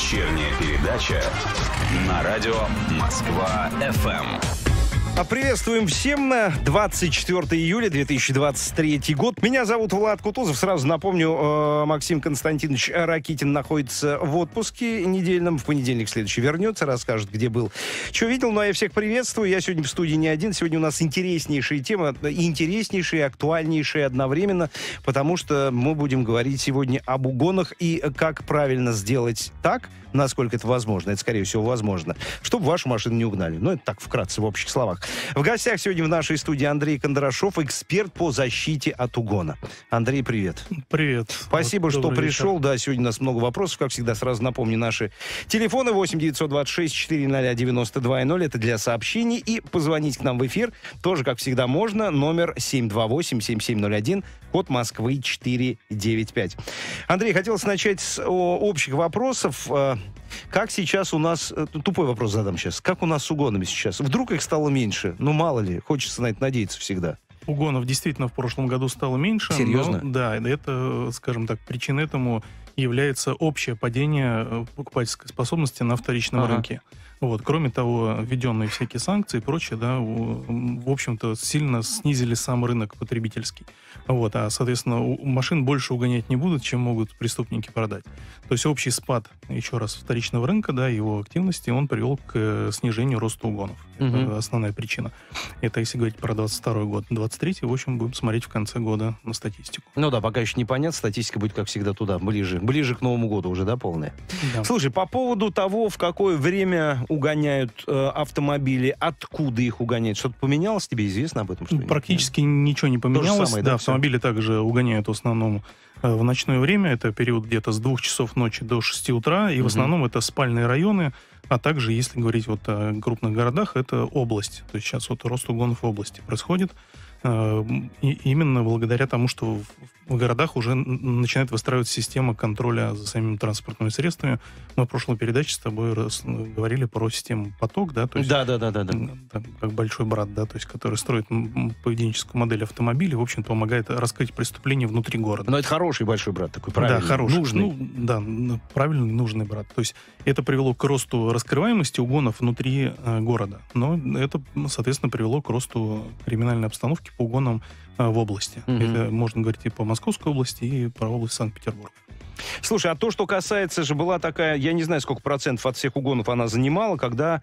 Вечерняя передача на радио Москва-ФМ. Приветствуем всем. 24 июля 2023 год. Меня зовут Влад Кутузов. Сразу напомню, Максим Константинович Ракитин находится в отпуске недельном. В понедельник следующий вернется, расскажет, где был, что видел. Ну, а я всех приветствую. Я сегодня в студии не один. Сегодня у нас интереснейшие темы, интереснейшие, актуальнейшие одновременно, потому что мы будем говорить сегодня об угонах и как правильно сделать так, насколько это возможно. Это, скорее всего, возможно, чтобы вашу машину не угнали. Но это так, вкратце, в общих словах. В гостях сегодня в нашей студии Андрей Кондрашов, эксперт по защите от угона. Андрей, привет. Привет. Спасибо, вот, что пришел. Вечер. Да, сегодня у нас много вопросов. Как всегда, сразу напомню, наши телефоны 8-926-400-92-0. Это для сообщений. И позвонить к нам в эфир тоже, как всегда, можно. Номер 728-7701, код Москвы 495. Андрей, хотелось начать с общих вопросов. Как сейчас у нас... Тупой вопрос задам сейчас. Как у нас с угонами сейчас? Вдруг их стало меньше? Ну, мало ли. Хочется на это надеяться всегда. Угонов действительно в прошлом году стало меньше. Серьезно? Но, да. Это, скажем так, причиной этому является общее падение покупательской способности на вторичном рынке. Вот. Кроме того, введенные всякие санкции и прочее, да, в общем-то, сильно снизили сам рынок потребительский. Вот. А, соответственно, машин больше угонять не будут, чем могут преступники продать. То есть общий спад, еще раз, вторичного рынка, да, его активности, он привел к снижению роста угонов. Это основная причина. Это если говорить про 22 год. 23-й, в общем, будем смотреть в конце года на статистику. Ну да, пока еще непонятно. Статистика будет, как всегда, туда, ближе к Новому году уже, да, полная? Да. Слушай, по поводу того, в какое время угоняют автомобили, откуда их угоняют, что-то поменялось? Тебе известно об этом? Что практически ничего не поменялось. Самое, да, автомобили также угоняют в основном в ночное время. Это период где-то с 2 часов ночи до 6 утра. И в основном это спальные районы. А также, если говорить вот о крупных городах, это область. То есть сейчас вот рост угонов в области происходит. И именно благодаря тому, что в городах уже начинает выстраиваться система контроля за самими транспортными средствами. Мы в прошлой передаче с тобой говорили про систему поток, да? Да. Как большой брат, да, то есть, который строит поведенческую модель автомобиля, в общем-то, помогает раскрыть преступления внутри города. Но это хороший большой брат, такой правильный, да, хороший, нужный. Правильный, нужный брат. То есть это привело к росту раскрываемости угонов внутри города. Но это, соответственно, привело к росту криминальной обстановки по угонам в области. Это можно говорить и по Московской области, и про область Санкт-Петербурга. Слушай, а то, что касается же, была такая, я не знаю, сколько процентов от всех угонов она занимала, когда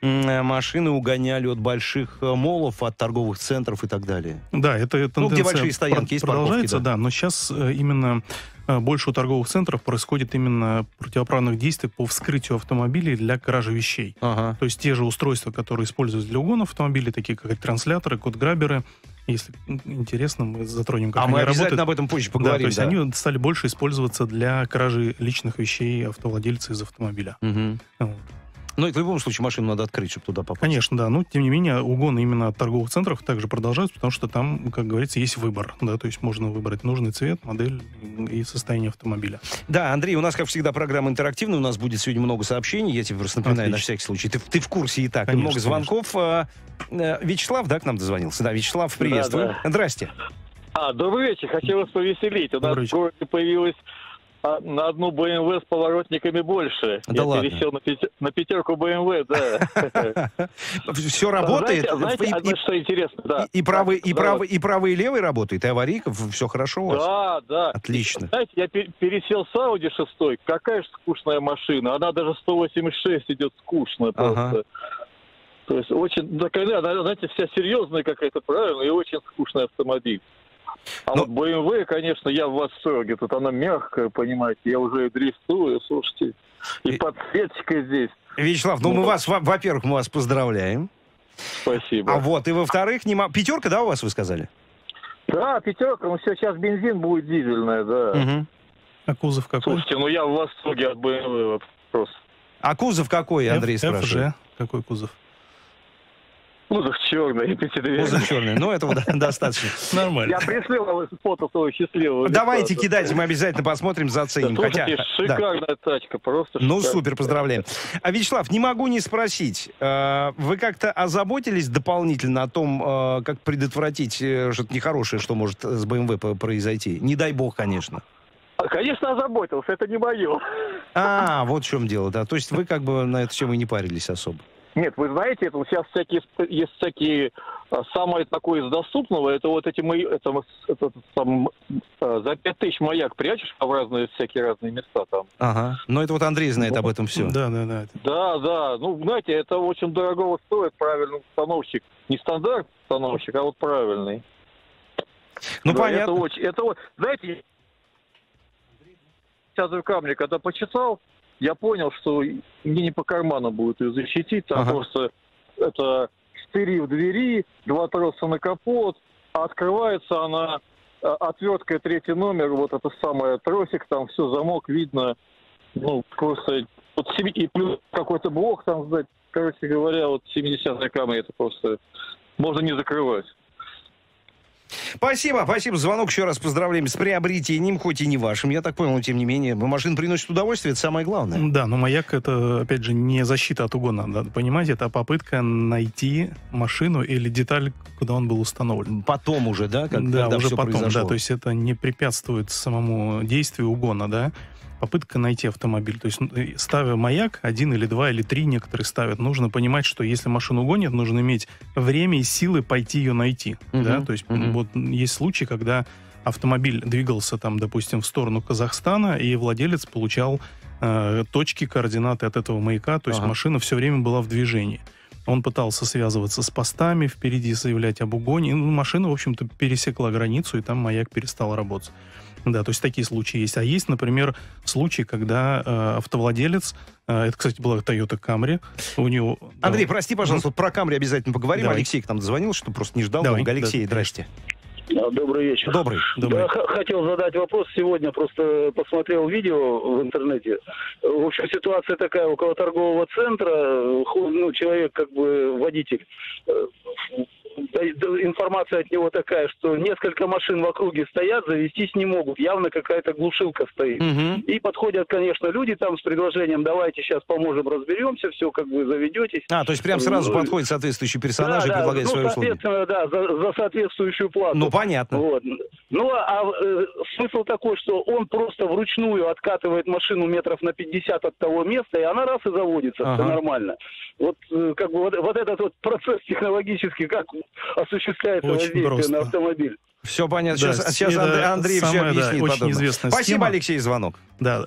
машины угоняли от больших молов, от торговых центров и так далее. Да, это тенденция, где большие стоянки есть, продолжается, парковки, да. Но сейчас именно больше у торговых центров происходит именно противоправных действий по вскрытию автомобилей для кражи вещей. То есть те же устройства, которые используются для угонов автомобилей, такие как трансляторы, код-граберы. Если интересно, мы затронем, как они работают. А мы обязательно об этом позже поговорим. Да, то есть они стали больше использоваться для кражи личных вещей автовладельца из автомобиля. Но это в любом случае машину надо открыть, чтобы туда попасть. Конечно, да. Но, тем не менее, угоны именно от торговых центров также продолжаются, потому что там, как говорится, есть выбор. Да, то есть можно выбрать нужный цвет, модель и состояние автомобиля. Да, Андрей, у нас, как всегда, программа интерактивная. У нас будет сегодня много сообщений. Я тебе просто напоминаю, на всякий случай. Ты в курсе и так. Конечно, много звонков. Конечно. Вячеслав, да, к нам дозвонился? Да, Вячеслав, приветствую. Да. Здрасте. Добрый вечер. Хотелось повеселить. У нас в городе появилась... на одну BMW с поворотниками больше. Да, я ладно. Пересел на пятерку BMW, да. Все работает? Знаете, одно что интересно, да. И правый, и левый работает, и аварийка, все хорошо у вас? Да, да. Отлично. Знаете, я пересел с Audi 6, какая же скучная машина, она даже 186 идет скучно просто. То есть очень, такая, знаете, вся серьезная какая-то, правильно, и очень скучный автомобиль. А вот BMW, конечно, я в восторге. Тут она мягкая, понимаете. Я уже и дрифтую, слушайте. И подсветчика здесь. Вячеслав, ну мы вас, во-первых, мы вас поздравляем. Спасибо. А вот, и во-вторых, пятерка, да, у вас, вы сказали? Да, пятерка. Ну все, сейчас бензин будет дизельная, да. А кузов какой? Слушайте, ну я в восторге от BMW просто. А кузов какой, Андрей спрашивает? Какой кузов? Кузов черный, пятидверный. Кузов черный, ну этого достаточно. Нормально. Я пришлю фото своего счастливого. Давайте кидайте, мы обязательно посмотрим, заценим. Слушайте, шикарная тачка, просто шикарная. Ну супер, поздравляем. А, Вячеслав, не могу не спросить, вы как-то озаботились дополнительно о том, как предотвратить что-то нехорошее, что может с BMW произойти? Не дай бог, конечно. Конечно, озаботился, это не мое. А, вот в чем дело, да. То есть вы как бы на эту тему и не парились особо. Нет, вы знаете, это сейчас всякие, есть всякие, самое такое из доступного, это вот эти мои, это там, за 5000 маяк прячешь в разные, всякие разные места там. Ага, но это вот Андрей знает об этом все. Да. Да, ну, знаете, это очень дорого стоит, правильный установщик. Не стандартный установщик, а вот правильный. Ну, да, понятно. Это вот, знаете, сейчас в камне, когда почитал, я понял, что мне не по карману будет ее защитить, там просто это 4 в двери, 2 троса на капот, а открывается она отверткой 3-й номер, вот это самое, тросик, там все, замок видно, ну, просто, вот, и плюс какой-то блок там, короче говоря, вот 70-е камни, это просто можно не закрывать. Спасибо за звонок. Еще раз поздравляем с приобретением, хоть и не вашим, я так понял, но тем не менее. Машина приносит удовольствие, это самое главное. Да, но маяк — это, опять же, не защита от угона, надо понимать. Это попытка найти машину или деталь, куда он был установлен. Потом уже, да? Да, уже потом, да. То есть это не препятствует самому действию угона, да? Попытка найти автомобиль. То есть, ставя маяк, 1 или 2 или 3 некоторые ставят, нужно понимать, что если машину гонят, нужно иметь время и силы пойти ее найти. Да? То есть, вот есть случаи, когда автомобиль двигался, там, допустим, в сторону Казахстана, и владелец получал точки, координаты от этого маяка, то есть машина все время была в движении. Он пытался связываться с постами, впереди заявлять об угоне. Ну, машина, в общем-то, пересекла границу, и там маяк перестал работать. Да, то есть такие случаи есть. А есть, например, случаи, когда автовладелец, это, кстати, была Toyota Camry, у него... Андрей, прости, пожалуйста, про Camry обязательно поговорим. Давай. Алексей к нам дозвонил, что просто не ждал. Алексей, здрасте. Добрый вечер. Добрый. Да, хотел задать вопрос. Сегодня просто посмотрел видео в интернете. В общем, ситуация такая. Около торгового центра, ну, человек, как бы, водитель... Информация от него такая, что несколько машин в округе стоят, завестись не могут. Явно какая-то глушилка стоит. И подходят, конечно, люди там с предложением: давайте сейчас поможем, разберемся, все, как вы заведетесь. А, то есть прям сразу подходит соответствующий персонаж и предлагает свои услуги. Соответственно, да, за соответствующую плату. Ну, понятно. Вот. Ну, а смысл такой, что он просто вручную откатывает машину метров на 50 от того места, и она раз и заводится. Все нормально. Вот, как бы, вот этот вот процесс технологический, как осуществляется воздействие на автомобиль. Все понятно. Да, сейчас Андрей все объяснит. Очень известная схема. Спасибо, Алексей, звонок. Да,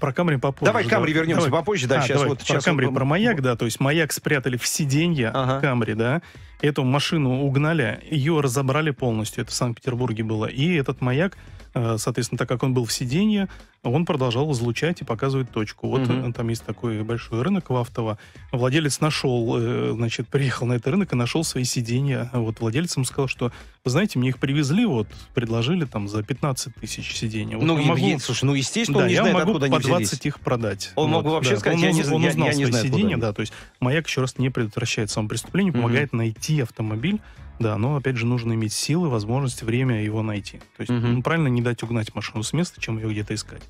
про Камри попозже. Давай к Камри вернемся попозже. Да, сейчас вот про Камри, про маяк, да. То есть маяк спрятали в сиденье Камри, да. Эту машину угнали, ее разобрали полностью. Это в Санкт-Петербурге было. И этот маяк, соответственно, так как он был в сиденье, он продолжал излучать и показывать точку. Вот там есть такой большой рынок в Автово. Владелец нашел, значит, приехал на этот рынок и нашел свои сиденья. Вот владелец ему сказал, что, вы знаете, мне их привезли, вот, предложили там за 15 000 сидений. Вот, ну, слушай, ну, естественно, да, он не знает, откуда они взялись. Я могу по 20 их продать. Он мог вообще сказать, я не знаю, откуда они. Он узнал свои сиденья, да, то есть маяк, еще раз, не предотвращает самопреступление, помогает найти автомобиль. Да, но, опять же, нужно иметь силы, возможность, время его найти. То есть, правильно, не дать угнать машину с места, чем ее где-то искать.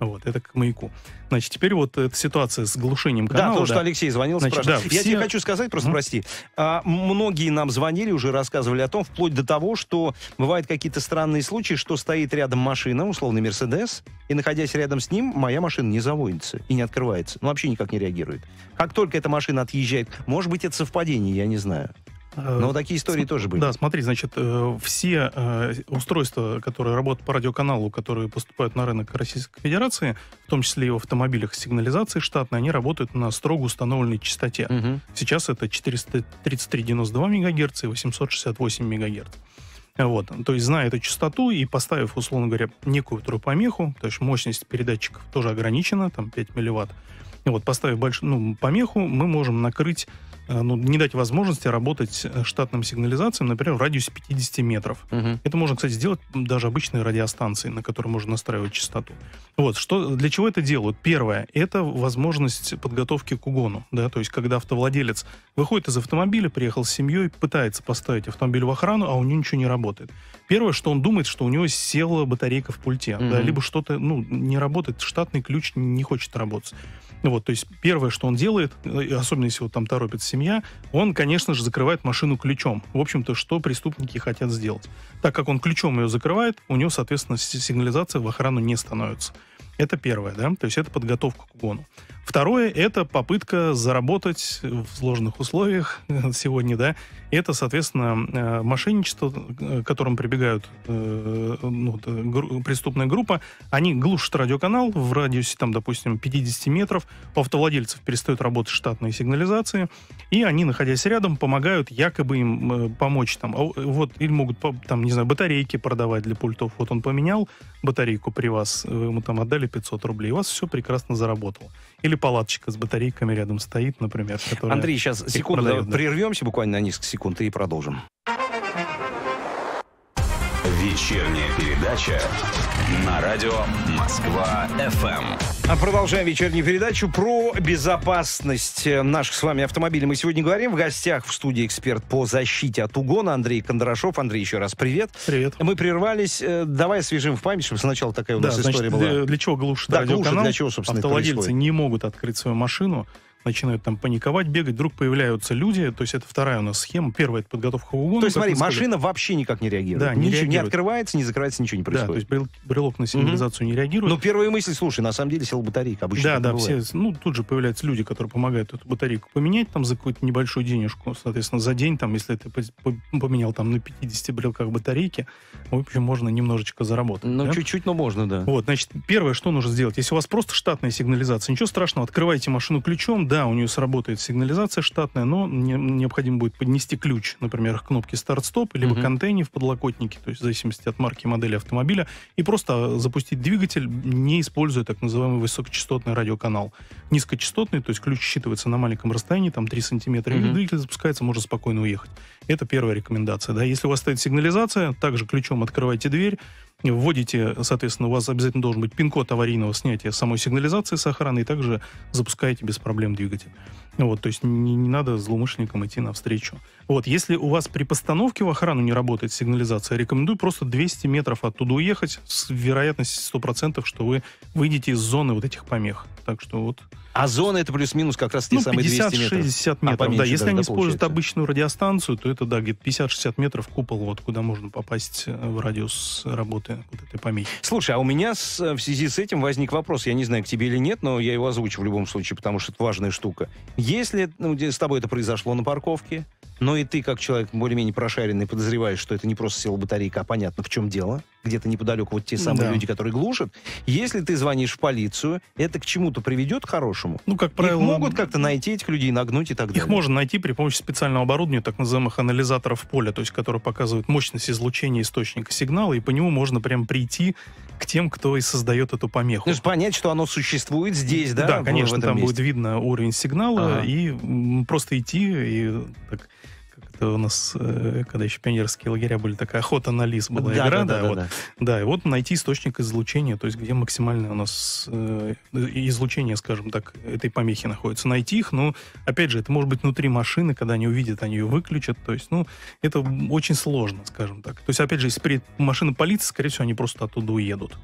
Вот, это к маяку. Значит, теперь вот эта ситуация с глушением канала. Да, потому что Алексей звонил, спрашивал. Да, я тебе хочу сказать, просто прости. Многие нам звонили, уже рассказывали о том, вплоть до того, что бывают какие-то странные случаи, что стоит рядом машина, условно, Мерседес, и, находясь рядом с ним, моя машина не заводится и не открывается. Ну, вообще никак не реагирует. Как только эта машина отъезжает, может быть, это совпадение, я не знаю. Но такие истории тоже были. Да, смотри, значит, все устройства, которые работают по радиоканалу, которые поступают на рынок Российской Федерации, в том числе и в автомобилях с сигнализацией штатной, они работают на строго установленной частоте. Сейчас это 433,92 МГц и 868 МГц. Вот. То есть, зная эту частоту и поставив, условно говоря, некую помеху, то есть мощность передатчиков тоже ограничена, там 5 милливатт, вот, поставив большую помеху, мы можем накрыть, не дать возможности работать штатным сигнализациям, например, в радиусе 50 метров. Это можно, кстати, сделать даже обычной радиостанции, на которой можно настраивать частоту. Вот, что, для чего это делают? Первое, это возможность подготовки к угону, да, то есть, когда автовладелец выходит из автомобиля, приехал с семьей, пытается поставить автомобиль в охрану, а у него ничего не работает. Первое, что он думает, что у него села батарейка в пульте, да, либо что-то, не работает, штатный ключ не хочет работать. Вот, то есть, первое, что он делает, особенно если вот там торопится семья, он, конечно же, закрывает машину ключом. В общем-то, что преступники хотят сделать. Так как он ключом ее закрывает, у него, соответственно, сигнализация в охрану не становится. Это первое, да, то есть это подготовка к угону. Второе, это попытка заработать в сложных условиях сегодня, да, это, соответственно, мошенничество, к которым прибегают преступная группа, они глушат радиоканал в радиусе, там, допустим, 50 метров, у автовладельцев перестают работать штатные сигнализации, и они, находясь рядом, помогают якобы им помочь, там, вот, или могут, там, не знаю, батарейки продавать для пультов, вот он поменял батарейку при вас, ему там отдали 500 рублей, у вас все прекрасно заработало. Или палаточка с батарейками рядом стоит, например. Андрей, сейчас секунду продает, да. Прервемся буквально на несколько секунд и продолжим. Вечерняя передача на радио Москва-ФМ. Продолжаем вечернюю передачу про безопасность наших с вами автомобилей. Мы сегодня говорим. В гостях в студии эксперт по защите от угона Андрей Кондрашов. Андрей, еще раз привет. Привет. Мы прервались. Давай освежим в память, чтобы сначала такая у нас история была. Для чего глушит радиоканал? Для чего, собственно, автовладельцы не могут открыть свою машину, начинают там паниковать, бегать, вдруг появляются люди, то есть это вторая у нас схема, первая — это подготовка к угону. То есть смотри, машина вообще никак не реагирует, да, не открывается, не закрывается, ничего не происходит. Да, то есть брелок на сигнализацию не реагирует. Но первая мысль, слушай, на самом деле села батарейка, обычно да, бывает. Все, ну тут же появляются люди, которые помогают эту батарейку поменять там за какую-то небольшую денежку, соответственно, за день, там, если ты поменял там на 50 брелках батарейки, в общем, можно немножечко заработать. Ну да? Чуть-чуть, но можно, да. Вот, значит, первое, что нужно сделать, если у вас просто штатная сигнализация, ничего страшного, открывайте машину ключом, да, у нее сработает сигнализация штатная, но необходимо будет поднести ключ, например, к кнопке старт-стоп, либо к антенне в подлокотнике, то есть в зависимости от марки и модели автомобиля, и просто запустить двигатель, не используя так называемый высокочастотный радиоканал. Низкочастотный, то есть ключ считывается на маленьком расстоянии, там 3 сантиметра, и двигатель запускается, можно спокойно уехать. Это первая рекомендация. Да. Если у вас стоит сигнализация, также ключом открывайте дверь, вводите, соответственно, у вас обязательно должен быть пин-код аварийного снятия самой сигнализации с охраны, и также запускаете без проблем двигатель. Вот, то есть не надо злоумышленникам идти навстречу. Вот, если у вас при постановке в охрану не работает сигнализация, рекомендую просто 200 метров оттуда уехать с вероятностью 100%, что вы выйдете из зоны вот этих помех. Так что вот... А зона — это плюс-минус как раз те самые 200 метров. 50-60 метров, поменьше, да. Если они используют обычную радиостанцию, то это, да, где-то 50-60 метров купол, вот, куда можно попасть в радиус работы вот этой помехи. Слушай, а у меня в связи с этим возник вопрос. Я не знаю, к тебе или нет, но я его озвучу в любом случае, потому что это важная штука. Если с тобой это произошло на парковке, но и ты, как человек более-менее прошаренный, подозреваешь, что это не просто села батарейка, а понятно, в чем дело, где-то неподалеку вот те самые люди, которые глушат. Если ты звонишь в полицию, это к чему-то приведет хорошему? Ну, как правило... Их могут как-то найти, этих людей, нагнуть и так далее? Их можно найти при помощи специального оборудования, так называемых анализаторов поля, то есть, которые показывают мощность излучения источника сигнала, и по нему можно прям прийти к тем, кто и создает эту помеху. То есть понять, что оно существует здесь, да? Да, конечно, там будет видно уровень сигнала, и просто идти и... Так, это у нас, когда еще пионерские лагеря были, такая охота на лис была, да, игра, да, да, вот. Да, да. Да, и вот найти источник излучения, то есть где максимальное у нас излучение, скажем так, этой помехи находится. Найти их, но, опять же, это может быть внутри машины, когда они увидят, они ее выключат, то есть, ну, это очень сложно, скажем так. То есть, опять же, если перед машиной полиции, скорее всего, они просто оттуда уедут.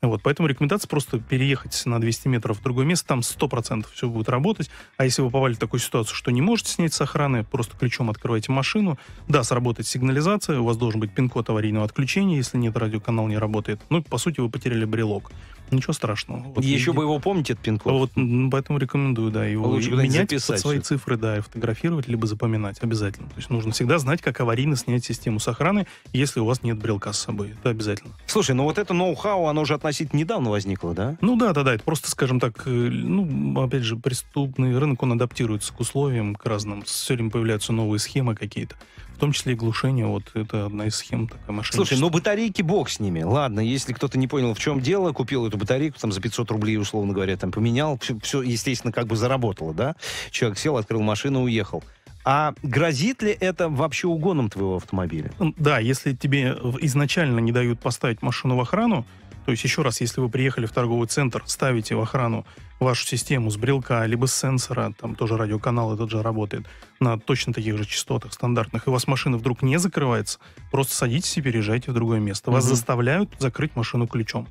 Вот, поэтому рекомендация просто переехать на 200 метров в другое место, там 100% все будет работать, а если вы попали в такую ситуацию, что не можете снять с охраны, просто ключом открываете машину, да, сработает сигнализация, у вас должен быть пин-код аварийного отключения, если нет, радиоканал не работает, ну, по сути, вы потеряли брелок. Ничего страшного. Вот еще бы его помнить, этот пин-код. Вот, поэтому рекомендую, да, его лучше менять под свои цифры, да, и фотографировать, либо запоминать обязательно. То есть нужно всегда знать, как аварийно снять систему с охраны, если у вас нет брелка с собой. Это обязательно. Слушай, ну вот это ноу-хау, оно же относительно недавно возникло, да? Ну да. Это просто, скажем так, ну, опять же, преступный рынок, он адаптируется к условиям, к разным. Все время появляются новые схемы какие-то. В том числе и глушение, вот это одна из схем такая машина. Слушай, ну батарейки бог с ними. Ладно, если кто-то не понял, в чем дело, купил эту батарейку там за 500 рублей, условно говоря, там поменял, все, естественно, как бы заработало, да? Человек сел, открыл машину, уехал. А грозит ли это вообще угоном твоего автомобиля? Да, если тебе изначально не дают поставить машину в охрану, то есть, еще раз, если вы приехали в торговый центр, ставите в охрану вашу систему с брелка, либо с сенсора, там тоже радиоканал этот же работает, на точно таких же частотах стандартных, и у вас машина вдруг не закрывается, просто садитесь и переезжайте в другое место. Вас заставляют закрыть машину ключом.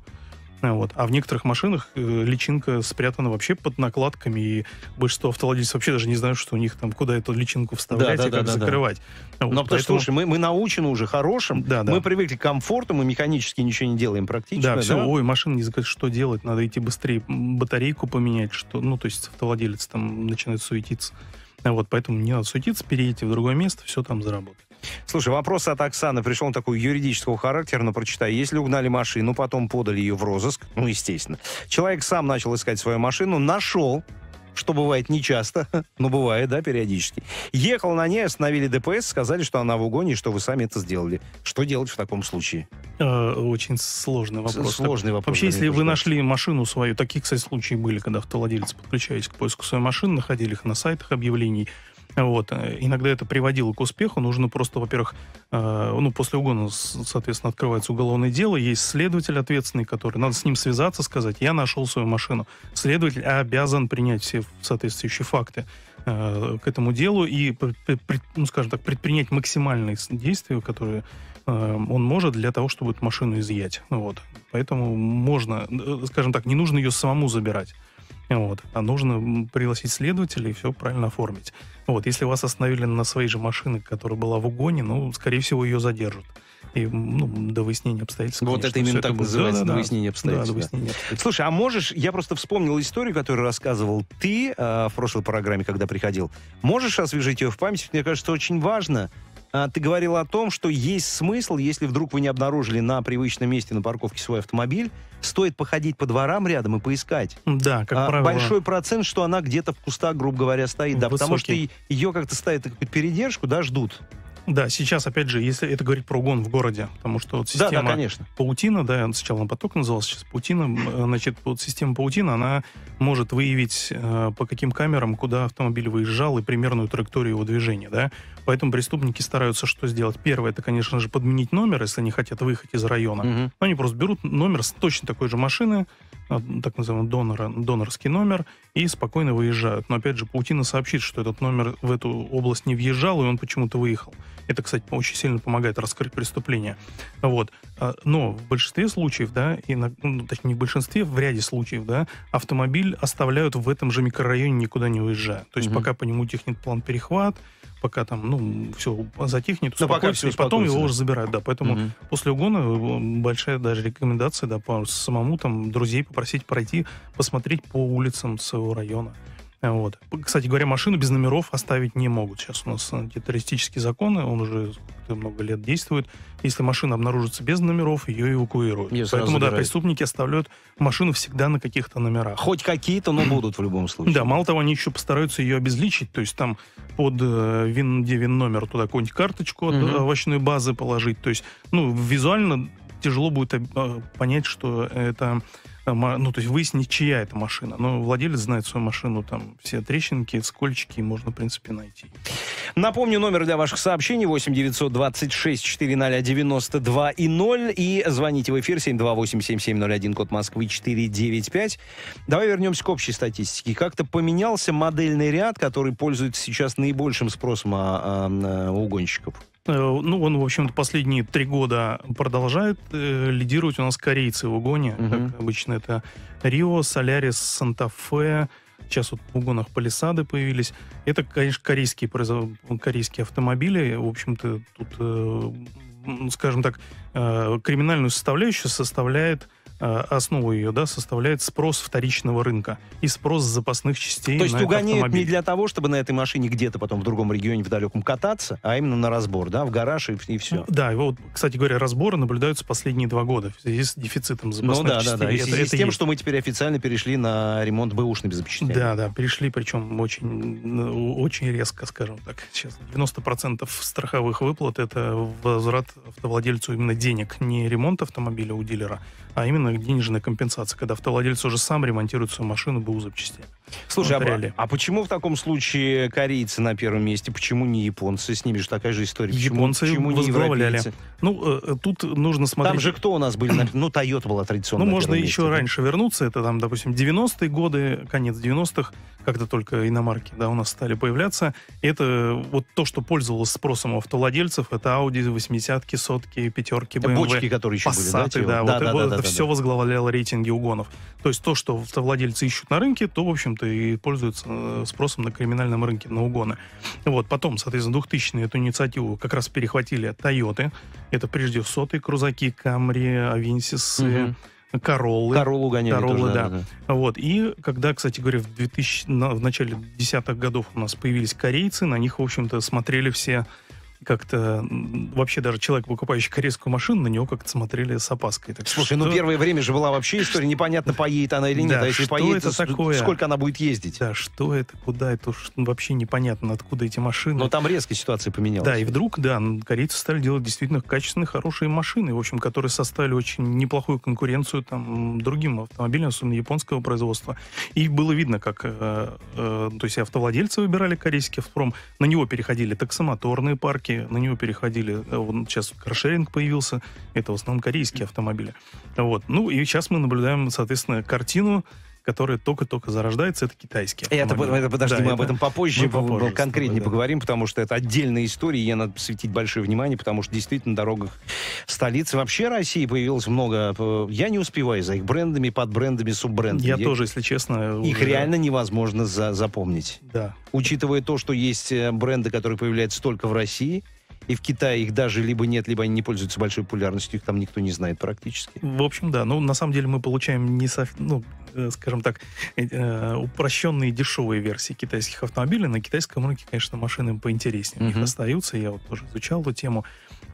Вот. А в некоторых машинах личинка спрятана вообще под накладками, и большинство автовладельцев вообще даже не знают, что у них там, куда эту личинку вставлять и как закрывать. Да. Вот. Но потому что, слушай, мы научены уже хорошим, мы привыкли к комфорту, мы механически ничего не делаем практически. Да, все, ой, машина не знает, что делать, надо идти быстрее, батарейку поменять, что, ну, то есть автовладелец там начинает суетиться. Вот, поэтому не надо суетиться, перейти в другое место, все там заработает. Слушай, вопрос от Оксаны. Пришел он такой юридического характера, но прочитай. Если угнали машину, потом подали ее в розыск, ну, естественно. Человек сам начал искать свою машину, нашел, что бывает нечасто, но бывает, да, периодически. Ехал на ней, остановили ДПС, сказали, что она в угоне, и что вы сами это сделали. Что делать в таком случае? Очень сложный вопрос. Сложный вопрос. Вообще, если вы нашли машину свою, такие, кстати, случаи были, когда автовладельцы подключались к поиску своей машины, находили их на сайтах объявлений. Вот. Иногда это приводило к успеху. Нужно просто, во-первых, ну, после угона, соответственно, открывается уголовное дело, есть следователь ответственный, который... Надо с ним связаться, сказать, я нашел свою машину. Следователь обязан принять все соответствующие факты к этому делу и, ну, скажем так, предпринять максимальные действия, которые он может для того, чтобы эту машину изъять. Вот. Поэтому можно, скажем так, не нужно ее самому забирать. Вот. А нужно пригласить следователя и все правильно оформить. Вот. Если вас остановили на своей же машине, которая была в угоне, ну, скорее всего, ее задержат. И, ну, до выяснения обстоятельств. Вот конечно, это именно так это называется, да, до выяснения обстоятельств. Да, до выяснения обстоятельств. Слушай, а можешь, я просто вспомнил историю, которую рассказывал ты в прошлой программе, когда приходил. Можешь освежить ее в памяти? Мне кажется, очень важно. Ты говорил о том, что есть смысл, если вдруг вы не обнаружили на привычном месте на парковке свой автомобиль, стоит походить по дворам рядом и поискать. Да, как правило. Большой процент, что она где-то в кустах, грубо говоря, стоит. Да, потому что ее как-то ставят на какую-то передержку, да, ждут. Да, сейчас, опять же, если это говорить про угон в городе, потому что вот система паутина, да, сначала она поток называлась, сейчас паутина, значит, вот система паутина, она может выявить по каким камерам, куда автомобиль выезжал и примерную траекторию его движения, да, поэтому преступники стараются что сделать? Первое, это, конечно же, подменить номер, если они хотят выехать из района, но они просто берут номер с точно такой же машины, так называемый донорский номер, и спокойно выезжают. Но, опять же, паутина сообщит, что этот номер в эту область не въезжал, и он почему-то выехал. Это, кстати, очень сильно помогает раскрыть преступление. Вот. Но в большинстве случаев, да, точнее, не в большинстве, в ряде случаев, да, автомобиль оставляют в этом же микрорайоне, никуда не уезжая. То есть пока по нему технит план перехват, пока там, ну, все затихнет, успокоится, и потом его уже забирают, да. Поэтому после угона большая даже рекомендация, да, самому там друзей попросить пройти, посмотреть по улицам своего района. Вот. Кстати говоря, машину без номеров оставить не могут. Сейчас у нас антитеррористический закон, он уже много лет действует. Если машина обнаружится без номеров, ее эвакуируют. Поэтому, да, преступники оставляют машину всегда на каких-то номерах. Хоть какие-то, но будут в любом случае. Да, мало того, они еще постараются ее обезличить. То есть там под вин-номер туда какую-нибудь карточку от овощной базы положить. То есть, ну, визуально тяжело будет понять, что это... Ну, то есть выяснить, чья это машина. Но владелец знает свою машину, там все трещинки, скольчики можно, в принципе, найти. Напомню, номер для ваших сообщений 8-926-400-92-0. И звоните в эфир 728-7701, код Москвы 495. Давай вернемся к общей статистике. Как-то поменялся модельный ряд, который пользуется сейчас наибольшим спросом у угонщиков? Ну, он, в общем-то, последние 3 года продолжает лидировать у нас корейцы в угоне. Как обычно, это Рио, Солярис, Санта-Фе. Сейчас вот в угонах Палисады появились. Это, конечно, корейские автомобили. В общем-то, тут, скажем так, криминальную составляющую составляет... Основу ее, да, составляет спрос вторичного рынка и спрос запасных частей. То есть угоняют не для того, чтобы на этой машине где-то потом в другом регионе, в далеком кататься, а именно на разбор, да, в гараж и все. Да, его, кстати говоря, разборы наблюдаются последние 2 года в связи с дефицитом запасных частей. Да, да. И в связи с тем, что мы теперь официально перешли на ремонт бэушными запчастями. Да, да, перешли, причем очень резко, скажем так. Сейчас 90% страховых выплат — это возврат автовладельцу именно денег, не ремонт автомобиля у дилера, а именно денежная компенсация, когда автовладелец уже сам ремонтирует свою машину БУ запчастями. Слушай, а почему в таком случае корейцы на первом месте? Почему не японцы? С ними же такая же история. Почему не европейцы? Ну, тут нужно смотреть... Там же кто у нас были? Ну, Toyota была традиционно. Ну, можно еще раньше вернуться. Это там, допустим, 90-е годы, конец 90-х, когда только иномарки, да, у нас стали появляться. Это вот то, что пользовалось спросом у автовладельцев, это Audi, 80-ки, 100-ки, 5-ки, BMW. Бочки, которые еще Passat, были, да? Да, да, вот да, это все возглавляло рейтинги угонов. То есть то, что автовладельцы ищут на рынке, то, в общем-то, и пользуются спросом на криминальном рынке, на угоны. Вот, потом, соответственно, 2000-е эту инициативу как раз перехватили от Toyota. Это прежде 100-е, крузаки, Камри, Авинсис, Короллы. Короллу гоняли тоже, да. Вот. И когда, кстати говоря, в начале 10-х годов у нас появились корейцы, на них, в общем-то, смотрели все как-то... Вообще даже человек, покупающий корейскую машину, на него как-то смотрели с опаской. Так, слушай, ну первое время же была вообще история, непонятно, поедет она или нет. Да, а если поедет, это такое? Сколько она будет ездить? Да, что это, куда это, вообще непонятно, откуда эти машины. Но там резко ситуация поменялась. Да, и вдруг, да, корейцы стали делать действительно качественные, хорошие машины, в общем, которые составили очень неплохую конкуренцию там другим автомобилям, особенно японского производства. И было видно, как то есть автовладельцы выбирали корейский автопром, на него переходили таксомоторные парки, на него переходили, вот сейчас каршеринг появился, это в основном корейские автомобили. Вот. Ну и сейчас мы наблюдаем, соответственно, картину, которая только-только зарождается, это китайские автомобили. Это, подожди, да, мы об этом попозже конкретнее поговорим, потому что это отдельная история, ей надо посвятить большое внимание, потому что действительно на дорогах столицы вообще России появилось много... Я не успеваю за их брендами, под брендами, суббрендами. Я тоже, если честно... Их уже... реально невозможно запомнить. Да. Учитывая то, что есть бренды, которые появляются только в России... И в Китае их даже либо нет, либо они не пользуются большой популярностью, их там никто не знает практически. В общем, да. Но на самом деле мы получаем, скажем так, упрощенные дешевые версии китайских автомобилей. На китайском рынке, конечно, машины поинтереснее. У них остаются, я вот тоже изучал эту тему.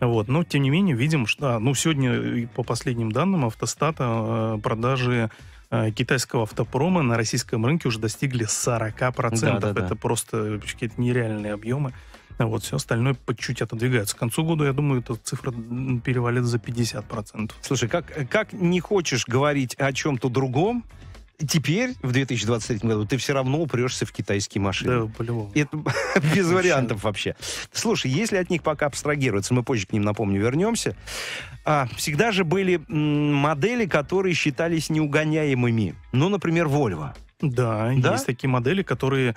Вот. Но, тем не менее, видим, что сегодня, по последним данным Автостата, продажи китайского автопрома на российском рынке уже достигли 40%. Это просто какие-то нереальные объемы. Вот, все остальное по чуть-чуть отодвигается. К концу года, я думаю, эта цифра перевалит за 50%. Слушай, как не хочешь говорить о чем-то другом, теперь, в 2023 году, ты все равно упрешься в китайские машины. Да, по-любому. Это без вариантов вообще. Слушай, если от них пока абстрагироваться, мы позже к ним, напомню, вернемся. Всегда же были модели, которые считались неугоняемыми. Ну, например, Volvo. Да, есть такие модели, которые...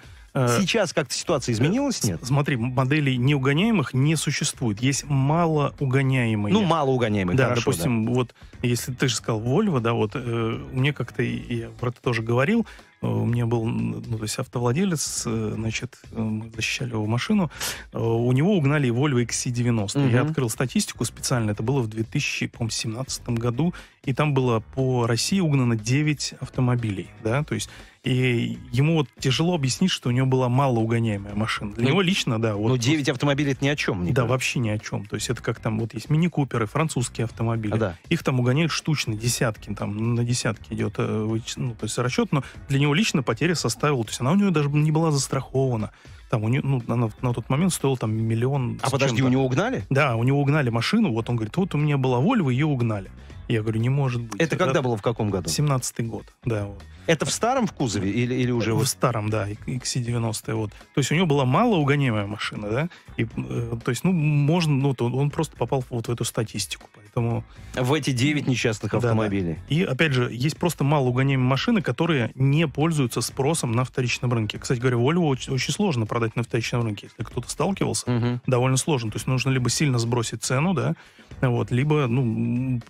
Сейчас как-то ситуация изменилась, нет? Смотри, моделей неугоняемых не существует. Есть малоугоняемые. Ну, малоугоняемые, да, хорошо. Допустим, да, вот, если ты же сказал Volvo, да, вот, мне как-то, я про это тоже говорил, у меня был, то есть автовладелец, значит, мы защищали его машину, у него угнали Volvo XC90. Я открыл статистику специально, это было в 2017 году, и там было по России угнано 9 автомобилей, да, то есть... И ему вот тяжело объяснить, что у него была малоугоняемая машина. Для него лично, да. Вот, но 9 автомобилей — это ни о чем. Да, вообще ни о чем. То есть это как там вот есть мини-куперы, французские автомобили. Их там угоняют штучно, десятки. Там на десятки идет то есть расчет. Но для него лично потеря составила... То есть она у него даже не была застрахована. Там у нее, она на тот момент стоила там 1 миллион. А подожди, у него угнали? Да, у него угнали машину. Вот он говорит, вот у меня была Volvo, ее угнали. Я говорю, не может быть. Это когда было, в каком году? 17-й год, да. Вот. Это в старом в кузове или уже... В старом, да, XC90. Вот. То есть у него была малоугоняемая машина, да? И, то есть, он просто попал вот в эту статистику. Поэтому... В эти 9 несчастных автомобилей. Да. И, опять же, есть просто малоугоняемые машины, которые не пользуются спросом на вторичном рынке. Кстати говоря, Volvo очень сложно продать на вторичном рынке. Если кто-то сталкивался, довольно сложно. То есть нужно либо сильно сбросить цену, да, вот, либо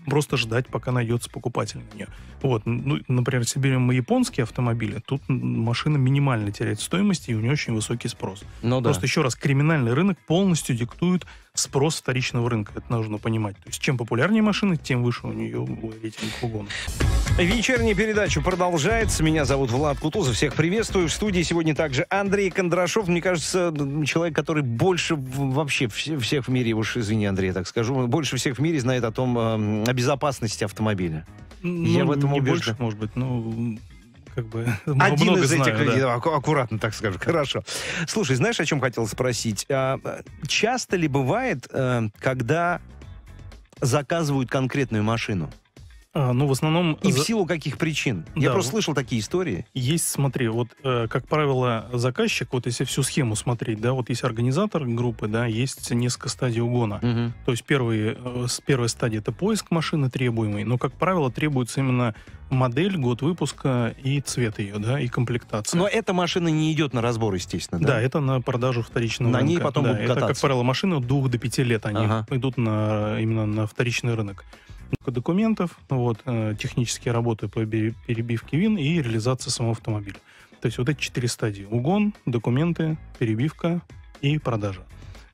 просто ждать, пока найдется покупатель на нее. Вот. Ну, например, если берем японские автомобили, тут машина минимально теряет стоимость, и у нее очень высокий спрос. Просто еще раз, криминальный рынок полностью диктует спрос вторичного рынка. Это нужно понимать. То есть чем популярнее машина, тем выше у нее рейтинг угона. Вечерняя передача продолжается. Меня зовут Влад Кутузов. Всех приветствую. В студии сегодня также Андрей Кондрашов. Мне кажется, человек, который больше вообще всех в мире, уж извини, Андрей, я так скажу, больше всех в мире знает о том, о безопасности автомобиля. Я в этом убежден. Больше, может быть, один из этих людей, аккуратно так скажу. Хорошо. Слушай, знаешь, о чем хотел спросить? Часто ли бывает, когда заказывают конкретную машину? Ну, в основном... И в силу каких причин? Да, я просто слышал такие истории. Есть, смотри, вот, как правило, заказчик, вот если всю схему смотреть, да, вот есть организатор группы, да, есть несколько стадий угона. Угу. То есть первая стадия — это поиск машины требуемой, но, как правило, требуется именно модель, год выпуска и цвет ее, да, и комплектация. Но эта машина не идет на разбор, естественно, да? Да, это на продажу вторичного рынка. На ней потом будут кататься. Это, как правило, машины от 2 до 5 лет, они идут именно на вторичный рынок. Документов, вот, технические работы по перебивке вин и реализация самого автомобиля. То есть вот эти 4 стадии. Угон, документы, перебивка и продажа.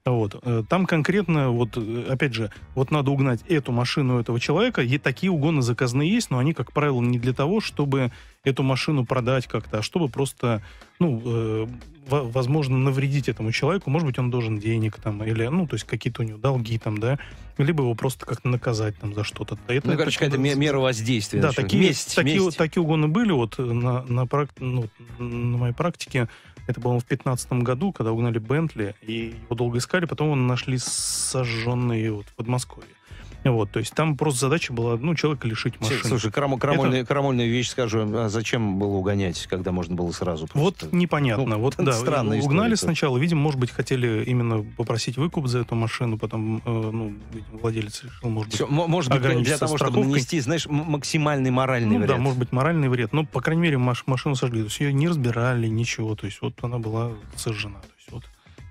Вот. Там конкретно, вот, опять же, вот надо угнать эту машину этого человека. И такие угоны заказные есть, но они, как правило, не для того, чтобы эту машину продать как-то, а чтобы просто, ну, возможно, навредить этому человеку. Может быть, он должен денег, там, или, ну, то есть какие-то у него долги, там, да, либо его просто как-то наказать там за что-то. Это, ну, короче, какая-то мера воздействия. Да, такие угоны были, вот, на моей практике. Это было в 2015 году, когда угнали Бентли, и его долго искали, потом его нашли сожженный вот в Подмосковье. Вот, то есть там просто задача была, ну, человека лишить машины. Слушай, крамольную вещь скажу, а зачем было угонять, когда можно было сразу? Просто... Вот непонятно. Ну, вот, да, угнали сначала, видимо, может быть, хотели именно попросить выкуп за эту машину, потом, ну, владелец решил, может быть, ограничиться для того, страховкой, чтобы нанести, знаешь, максимальный моральный вред. Да, может быть, моральный вред, но, по крайней мере, машину сожгли, то есть ее не разбирали, ничего, то есть вот она была сожжена. То есть, вот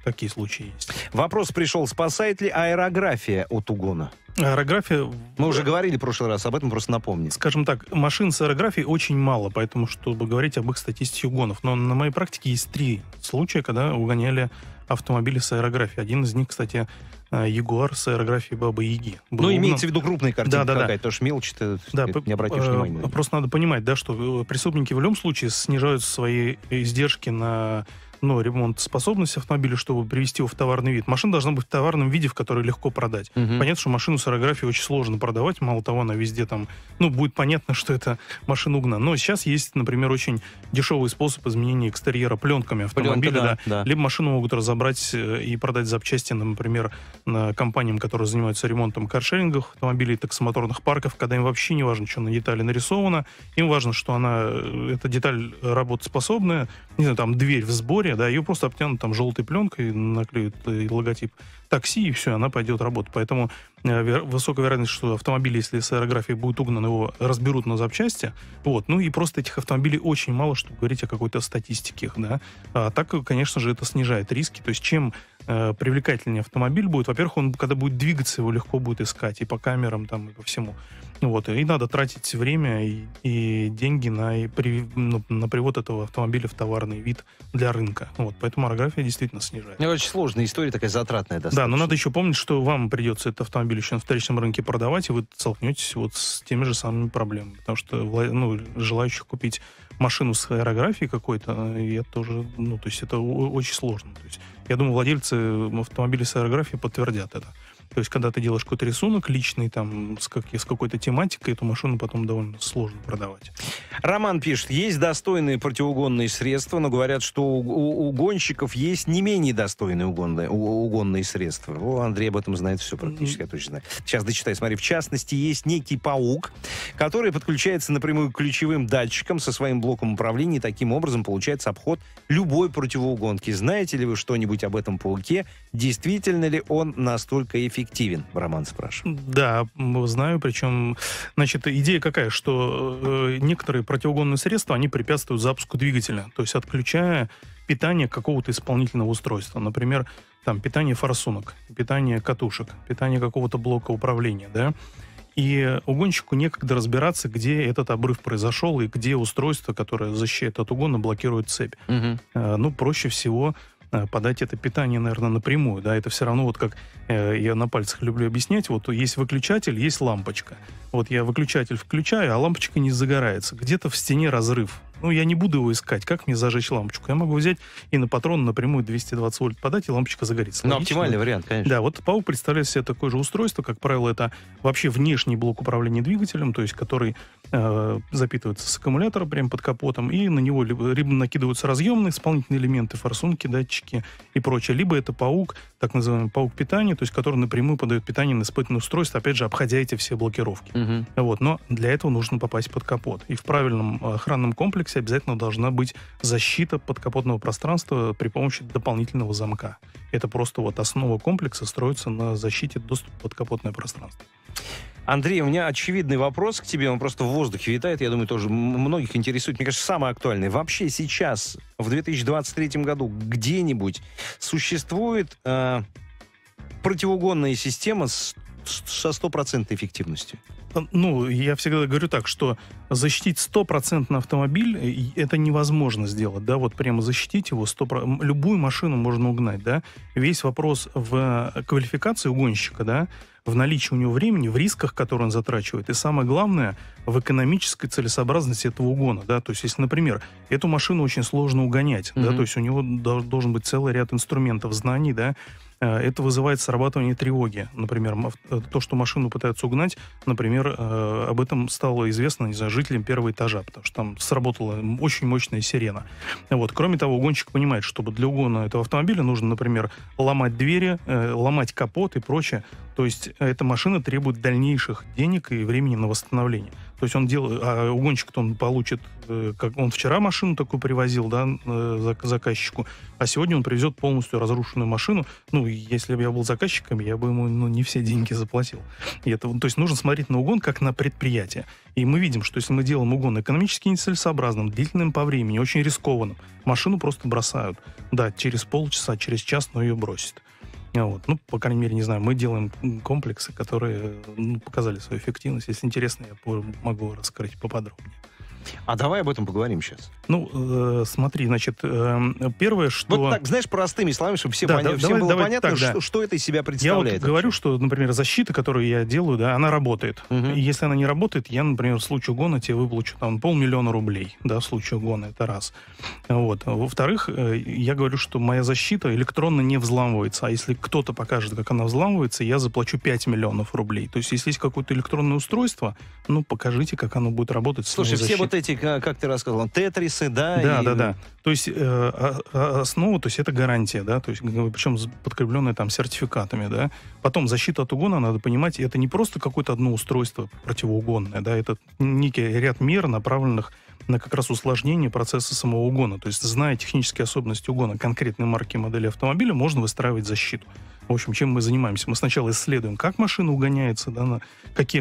такие случаи есть. Вопрос пришел: спасает ли аэрография от угона? Аэрография... Мы уже говорили в прошлый раз, об этом просто напомню. Скажем так, машин с аэрографией очень мало, поэтому, чтобы говорить об их статистике угонов. Но на моей практике есть 3 случая, когда угоняли автомобили с аэрографией. Один из них, кстати, Ягуар с аэрографией Бабы-Яги. Ну, имеется в виду крупные картинки, да, какая-то, потому что мелочи ты, да, не обратишь внимания. Просто надо понимать, да, что преступники в любом случае снижают свои издержки на... но ремонтоспособность автомобиля, чтобы привести его в товарный вид. Машина должна быть в товарном виде, в который легко продать. Понятно, что машину с аэрографией очень сложно продавать, мало того, она везде там... Ну, будет понятно, что это машина угнана. Но сейчас есть, например, очень дешевый способ изменения экстерьера пленками автомобиля. Пленка, да. Либо машину могут разобрать и продать запчасти, например, компаниям, которые занимаются ремонтом каршеринговых автомобилей, таксомоторных парков, когда им вообще не важно, что на детали нарисовано. Им важно, что она... эта деталь работоспособная. Не знаю, там дверь в сборе, да, ее просто обтянут там желтой пленкой, наклеют логотип такси, и все, она пойдет работать. Поэтому высокая вероятность, что автомобиль, если с аэрографией будет угнан, его разберут на запчасти. Вот. Ну и просто этих автомобилей очень мало, чтобы говорить о какой-то статистике их, да. А так, конечно же, это снижает риски. То есть чем привлекательнее автомобиль будет, во-первых, он, когда будет двигаться, его легко будет искать и по камерам, там, и по всему. Вот. И надо тратить время и деньги на привод этого автомобиля в товарный вид для рынка. Вот. Поэтому аэрография действительно снижает. Очень сложная история, такая затратная достаточно. Да, но надо еще помнить, что вам придется этот автомобиль еще на вторичном рынке продавать, и вы столкнетесь вот с теми же самыми проблемами. Потому что, ну, желающих купить машину с аэрографией какой-то, я тоже, ну, то есть это очень сложно. То есть, я думаю, владельцы автомобилей с аэрографией подтвердят это. То есть, когда ты делаешь какой-то рисунок личный, там, с какой-то тематикой, эту машину потом довольно сложно продавать. Роман пишет: есть достойные противоугонные средства, но говорят, что у угонщиков есть не менее достойные угонные средства. О, Андрей об этом знает все практически, я точно знаю. Сейчас дочитай, смотри. В частности, есть некий паук, который подключается напрямую к ключевым датчикам со своим блоком управления, и таким образом получается обход любой противоугонки. Знаете ли вы что-нибудь об этом пауке? Действительно ли он настолько эффективен? Эффективен, Роман спрашивает. Да, знаю, причем, значит, идея какая, что некоторые противоугонные средства, они препятствуют запуску двигателя, то есть отключая питание какого-то исполнительного устройства, например, там, питание форсунок, питание катушек, питание какого-то блока управления, да, и угонщику некогда разбираться, где этот обрыв произошел и где устройство, которое защищает от угона, блокирует цепь. Ну, проще всего подать это питание, наверное, напрямую, да, это все равно вот как, я на пальцах люблю объяснять, вот есть выключатель, есть лампочка. Вот я выключатель включаю, а лампочка не загорается. Где-то в стене разрыв. Ну, я не буду его искать, как мне зажечь лампочку? Я могу взять и на патрон напрямую 220 вольт подать, и лампочка загорится. Ну, оптимальный вариант, конечно. Да, вот паук представляет себе такое же устройство, как правило, это вообще внешний блок управления двигателем, то есть который запитывается с аккумулятора прямо под капотом, и на него либо накидываются разъемные дополнительные элементы, форсунки, датчики и прочее, либо это паук, так называемый паук питания, то есть который напрямую подает питание на испытанное устройство, опять же, обходя эти все блокировки. Вот, но для этого нужно попасть под капот. И в правильном охранном комплексе обязательно должна быть защита подкапотного пространства при помощи дополнительного замка. Это просто вот основа комплекса строится на защите доступа в подкапотное пространство. Андрей, у меня очевидный вопрос к тебе, он просто в воздухе витает, я думаю, тоже многих интересует, мне кажется, самый актуальный. Вообще сейчас, в 2023 году, где-нибудь существует противоугонная система со 100% эффективностью? Ну, я всегда говорю так, что защитить 100% автомобиль, это невозможно сделать, да, вот прямо защитить его, 100%, любую машину можно угнать, да, весь вопрос в квалификации угонщика, да, в наличии у него времени, в рисках, которые он затрачивает, и самое главное, в экономической целесообразности этого угона, да, то есть, если, например, эту машину очень сложно угонять, да, то есть у него должен быть целый ряд инструментов, знаний, да, это вызывает срабатывание тревоги. Например, то, что машину пытаются угнать, например, об этом стало известно, не знаю, жителям первого этажа, потому что там сработала очень мощная сирена. Вот. Кроме того, угонщик понимает, что для угона этого автомобиля нужно, например, ломать двери, ломать капот и прочее. То есть эта машина требует дальнейших денег и времени на восстановление. То есть он делает, а угонщик-то он получит, как он вчера машину такую привозил, да, заказчику, а сегодня он привезет полностью разрушенную машину. Ну, если бы я был заказчиком, я бы ему не все деньги заплатил. И это, то есть нужно смотреть на угон как на предприятие. И мы видим, что если мы делаем угон экономически нецелесообразным, длительным по времени, очень рискованным, машину просто бросают. Да, через полчаса, через час, но ее бросят. Вот. Ну, по крайней мере, не знаю, мы делаем комплексы, которые показали свою эффективность. Если интересно, я могу раскрыть поподробнее. А давай об этом поговорим сейчас. Ну, смотри, значит, первое, что... Вот так, знаешь, простыми словами, чтобы всем, да, всем было понятно, так, что это из себя представляет. Я вот говорю, что, например, защита, которую я делаю, да, она работает. И если она не работает, я, например, в случае угона тебе выплачу там 500 000 рублей, да, в случае угона, это раз. Вот. Во-вторых, я говорю, что моя защита электронно не взламывается, а если кто-то покажет, как она взламывается, я заплачу 5 000 000 рублей. То есть, если есть какое-то электронное устройство, ну, покажите, как оно будет работать. Слушай, все вот эти, как ты рассказывал, тетрисы, да? Да. То есть основа, то есть это гарантия, да, то есть причем подкрепленная там сертификатами, да. Потом защита от угона, надо понимать, это не просто какое-то одно устройство противоугонное, да, это некий ряд мер, направленных на как раз усложнение процесса самого угона. То есть, зная технические особенности угона конкретной марки и модели автомобиля, можно выстраивать защиту. В общем, чем мы занимаемся? Мы сначала исследуем, как машина угоняется, да,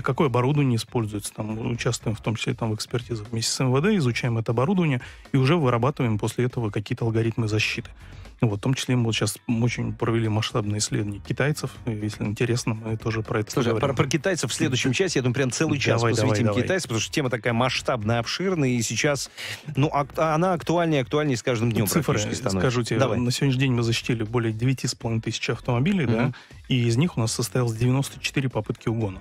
какое оборудование используется, там, участвуем в том числе там, в экспертизах вместе с МВД, изучаем это оборудование и уже вырабатываем после этого какие-то алгоритмы защиты. Вот, в том числе мы вот сейчас очень провели масштабные исследования китайцев. Если интересно, мы тоже про это поговорим. Слушай, про китайцев в следующем часе, я думаю, прям целый час посвятим китайцам, потому что тема такая масштабная, обширная, и сейчас, ну, она актуальнее и актуальнее с каждым днем. Цифры, скажу тебе, давай. На сегодняшний день мы защитили более 9500 автомобилей, да, и из них у нас состоялось 94 попытки угона.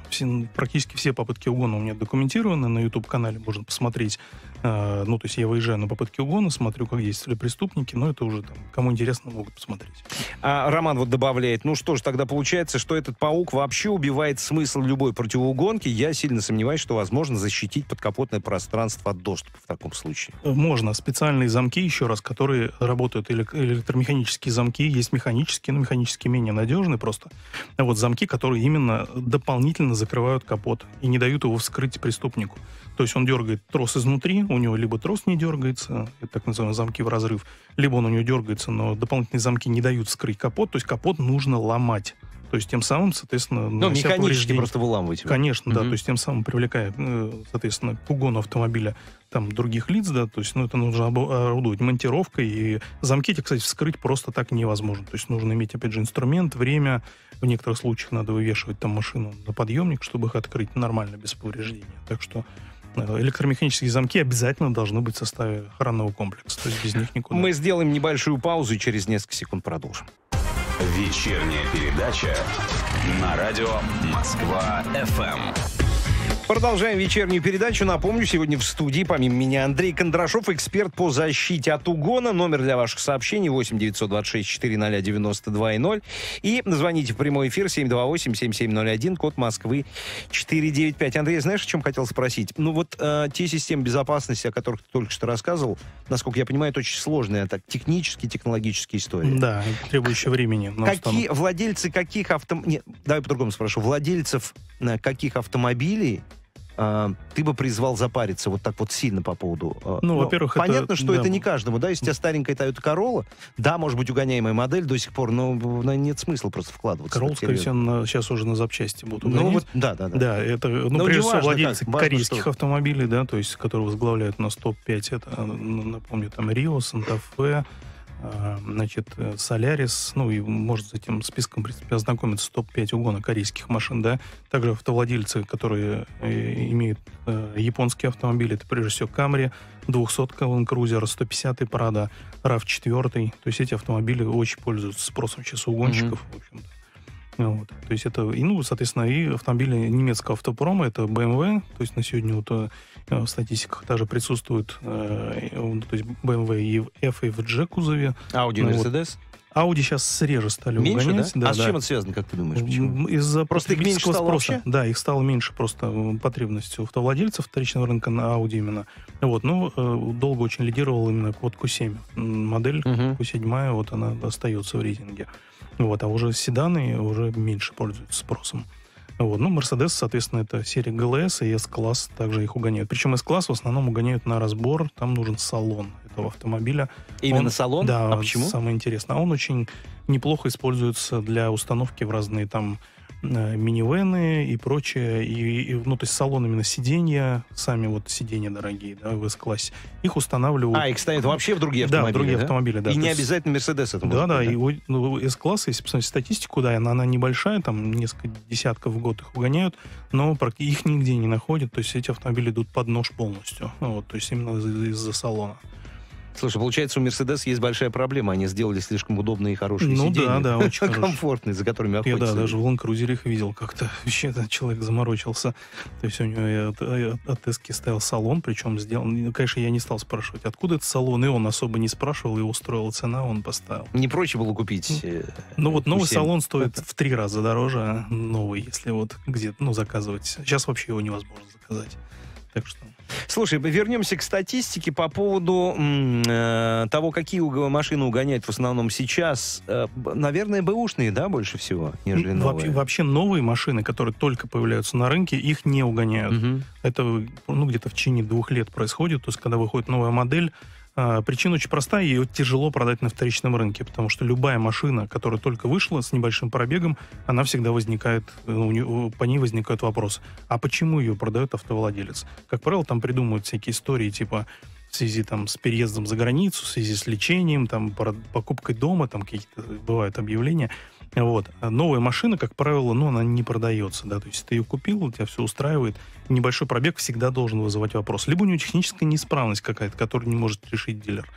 Практически все попытки угона у меня документированы, на YouTube-канале можно посмотреть. Ну, то есть я выезжаю на попытки угона, смотрю, как действовали преступники, но это уже там, кому интересно, могут посмотреть. А Роман вот добавляет, ну что ж, тогда получается, что этот паук вообще убивает смысл любой противоугонки. Я сильно сомневаюсь, что возможно защитить подкапотное пространство от доступа в таком случае. Можно. Специальные замки, еще раз, которые работают, электромеханические замки, есть механические, но механические менее надежные просто. Вот замки, которые именно дополнительно закрывают капот и не дают его вскрыть преступнику. То есть он дергает трос изнутри, у него либо трос не дергается, это так называемые замки в разрыв, либо он у него дергается, но дополнительные замки не дают вскрыть капот, то есть капот нужно ломать. То есть тем самым, соответственно... Ну, механически просто выламывать. Конечно, да, то есть тем самым привлекая, соответственно, к угону автомобиля там других лиц, да, то есть, ну, это нужно орудовать монтировкой, и замки эти, кстати, вскрыть просто так невозможно. То есть нужно иметь, опять же, инструмент, время, в некоторых случаях надо вывешивать там машину на подъемник, чтобы их открыть нормально, без повреждения. Так что... электромеханические замки обязательно должны быть в составе охранного комплекса. То есть без них никуда. Мы сделаем небольшую паузу и через несколько секунд продолжим. Вечерняя передача на радио Москва-ФМ. Продолжаем вечернюю передачу. Напомню, сегодня в студии, помимо меня, Андрей Кондрашов, эксперт по защите от угона. Номер для ваших сообщений 8-926-400-92-0. И звоните в прямой эфир 728-7701, код Москвы 495. Андрей, знаешь, о чем хотел спросить? Ну вот те системы безопасности, о которых ты только что рассказывал, насколько я понимаю, это очень сложная, так, технические, технологические истории. Да, требующие времени. Какие владельцы каких автомобилей... Давай по-другому спрошу. Владельцев каких автомобилей ты бы призвал запариться вот так вот сильно по поводу... Ну, во-первых, понятно, что это не каждому, да? Если у тебя старенькая Toyota Corolla, да, может быть, угоняемая модель до сих пор, но нет смысла просто вкладываться. Corolla, скорее всего, сейчас уже на запчасти будут угонять. Ну, вот, да. Да, это, ну, прежде всего, владельцы корейских автомобилей, да, то есть, которые возглавляют на СТОП-5, это, напомню, там, Рио, Санта-Фе, значит, Солярис, ну, и можно с этим списком, в принципе, ознакомиться, топ-5 угона корейских машин, да. Также автовладельцы, которые имеют японские автомобили, это, прежде всего, Камри, 200-ка Land Cruiser, 150-й Prado, RAV4, то есть эти автомобили очень пользуются спросом сейчас у угонщиков, в общем-то. Вот. То есть это, и, ну, соответственно, и автомобили немецкого автопрома, это BMW, то есть на сегодня вот в статистиках даже присутствует то есть BMW и F, и в G кузове. Audi, Mercedes? Audi сейчас среже стали меньше, угонять. Да? Да, а с чем это связано, как ты думаешь? Почему? Из-за просто их меньше стало вообще? Да, их стало меньше просто потребность у автовладельцев вторичного рынка на Audi именно. Вот, но долго очень лидировал именно код Q7. Модель Q7, вот она остается в рейтинге. Вот, а уже седаны уже меньше пользуются спросом. Вот. Ну, Mercedes, соответственно, это серия GLS и S-класс, также их угоняют. Причем S-класс в основном угоняют на разбор, там нужен салон этого автомобиля. Именно салон? Да, а почему? Самое интересное. Он очень неплохо используется для установки в разные там минивэны и прочее. И, ну, то есть салон именно сиденья, сами вот сиденья дорогие, да, в S-классе, их устанавливают... А, их ставят вообще в другие автомобили, да? Другие, да? Автомобили, да. И не есть... обязательно Mercedes это может быть, да? И у S-класса, если посмотреть статистику, да, она небольшая, там несколько десятков в год их угоняют, но их нигде не находят, то есть эти автомобили идут под нож полностью, вот, то есть именно из-за салона. Слушай, получается, у Mercedes есть большая проблема. Они сделали слишком удобные и хорошие сиденья. Ну да, очень комфортные, за которыми охотятся. Я, да, даже в Land Cruiser их видел как-то. Вообще человек заморочился. То есть у него от Эски стоял салон, причем сделан... Конечно, я не стал спрашивать, откуда этот салон, и он особо не спрашивал, его устроила цена, он поставил. Не проще было купить? Ну вот новый салон стоит в 3 раза дороже новый, если вот где-то, ну, заказывать. Сейчас вообще его невозможно заказать. Так что... Слушай, вернемся к статистике по поводу того, какие машины угоняют в основном сейчас. Наверное, бэушные, да, больше всего, нежели новые? Вообще новые машины, которые только появляются на рынке, их не угоняют. Это, ну, где-то в течение 2 лет происходит, то есть когда выходит новая модель. Причина очень простая, ее тяжело продать на вторичном рынке, потому что любая машина, которая только вышла с небольшим пробегом, она всегда возникает, по ней возникает вопрос, а почему ее продает автовладелец? Как правило, там придумывают всякие истории, типа в связи там с переездом за границу, в связи с лечением, там покупкой дома, там какие-то бывают объявления. Вот. Новая машина, как правило, ну, она не продается, да, то есть ты ее купил, у тебя все устраивает, небольшой пробег всегда должен вызывать вопрос. Либо у нее техническая неисправность какая-то, которую не может решить дилер.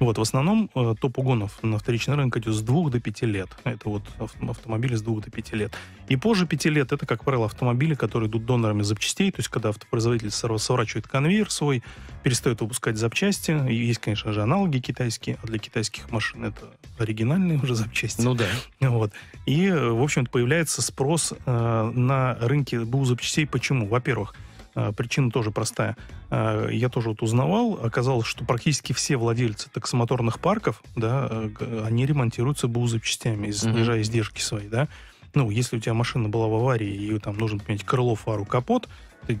Вот, в основном топ угонов на вторичный рынок идет с 2 до 5 лет. Это вот автомобили с 2 до 5 лет. И позже 5 лет это, как правило, автомобили, которые идут донорами запчастей, то есть когда автопроизводитель сворачивает конвейер свой, перестает выпускать запчасти. Есть, конечно же, аналоги китайские, а для китайских машин это оригинальные уже запчасти. Ну да. Вот. И, в общем-то, появляется спрос на рынке БУ запчастей. Почему? Во-первых, причина тоже простая. Я тоже вот узнавал, оказалось, что практически все владельцы таксомоторных парков, да, они ремонтируются БУ запчастями, снижая издержки свои, да. Ну, если у тебя машина была в аварии, и там нужно поменять крыло, фару, капот,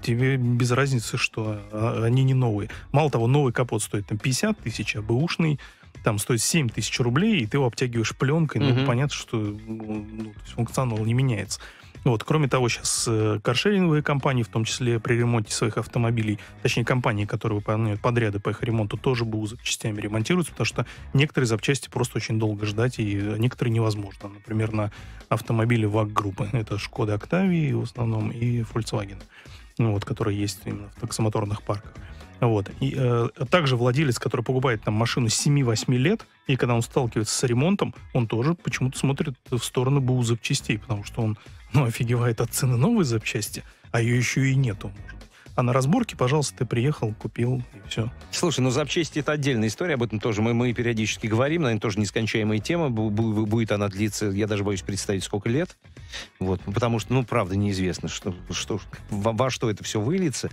тебе без разницы, что они не новые. Мало того, новый капот стоит там 50 тысяч, а бэушный там стоит 7 тысяч рублей, и ты его обтягиваешь пленкой, ну, понятно, что, ну, функционал не меняется. Вот, кроме того, сейчас каршеринговые компании, в том числе при ремонте своих автомобилей, точнее, компании, которые выполняют подряды по их ремонту, тоже БУ запчастями ремонтируются, потому что некоторые запчасти просто очень долго ждать, и некоторые невозможно. Например, на автомобиле ВАГ-группы. Это Шкода Октавии в основном и Volkswagen, ну, вот, которые есть именно в таксомоторных парках. Вот. И также владелец, который покупает там машину 7-8 лет, и когда он сталкивается с ремонтом, он тоже почему-то смотрит в сторону БУ запчастей, потому что он, ну, офигевает от цены новой запчасти, а ее еще и нету, может. А на разборке, пожалуйста, ты приехал, купил, и все. Слушай, ну запчасти — это отдельная история, об этом тоже мы периодически говорим, наверное, тоже нескончаемая тема, будет она длиться, я даже боюсь представить, сколько лет. Вот, потому что, ну, правда, неизвестно, во что это все выльется.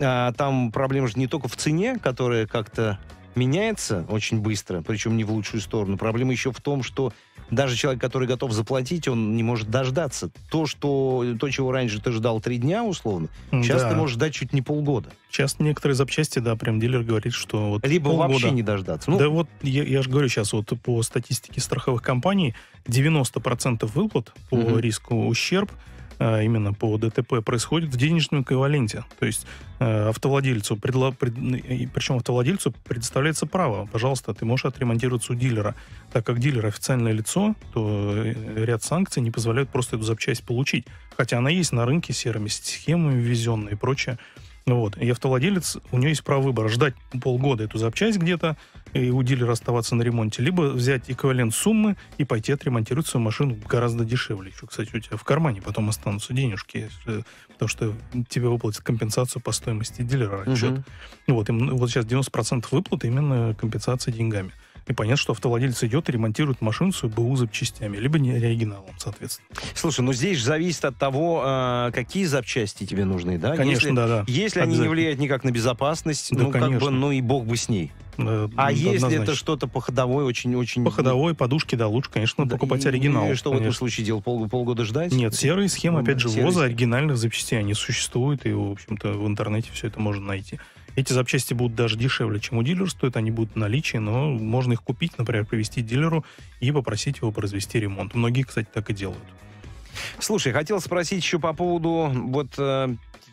А там проблема же не только в цене, которая как-то меняется очень быстро, причем не в лучшую сторону. Проблема еще в том, что даже человек, который готов заплатить, он не может дождаться. То, чего раньше ты ждал 3 дня, условно, сейчас ты можешь ждать чуть не полгода. Сейчас некоторые запчасти, да, прям дилер говорит, что вот либо полгода вообще не дождаться. Ну, да вот, я же говорю сейчас, вот по статистике страховых компаний, 90% выплат по риску ущерб именно по ДТП происходит в денежном эквиваленте. То есть автовладельцу предоставляется право. Пожалуйста, ты можешь отремонтироваться у дилера. Так как дилер официальное лицо, то ряд санкций не позволяют просто эту запчасть получить. Хотя она есть на рынке серыми схемами, ввезенной и прочее. Вот. И автовладелец, у него есть право выбора. Ждать полгода эту запчасть где-то и у дилера оставаться на ремонте, либо взять эквивалент суммы и пойти отремонтировать свою машину гораздо дешевле. Еще, кстати, у тебя в кармане потом останутся денежки, потому что тебе выплатят компенсацию по стоимости дилера. Отчет. Вот, вот сейчас 90% выплаты именно компенсация деньгами. И понятно, что автовладелец идет и ремонтирует машину с БУ запчастями, либо не оригиналом, соответственно. Слушай, ну здесь же зависит от того, какие запчасти тебе нужны, да? Конечно, да. Если они не влияют никак на безопасность, да, ну как бы, ну и бог бы с ней. А если это что-то по ходовой, очень-очень... По ходовой, подушки, да, лучше, конечно, покупать оригинал. И что в этом случае делать? Полгода ждать? Нет, серые схемы, опять же, ввоза оригинальных запчастей, они существуют, и, в общем-то, в интернете все это можно найти. Эти запчасти будут даже дешевле, чем у дилера стоят, они будут в наличии, но можно их купить, например, привезти дилеру и попросить его произвести ремонт. Многие, кстати, так и делают. Слушай, хотел спросить еще по поводу, вот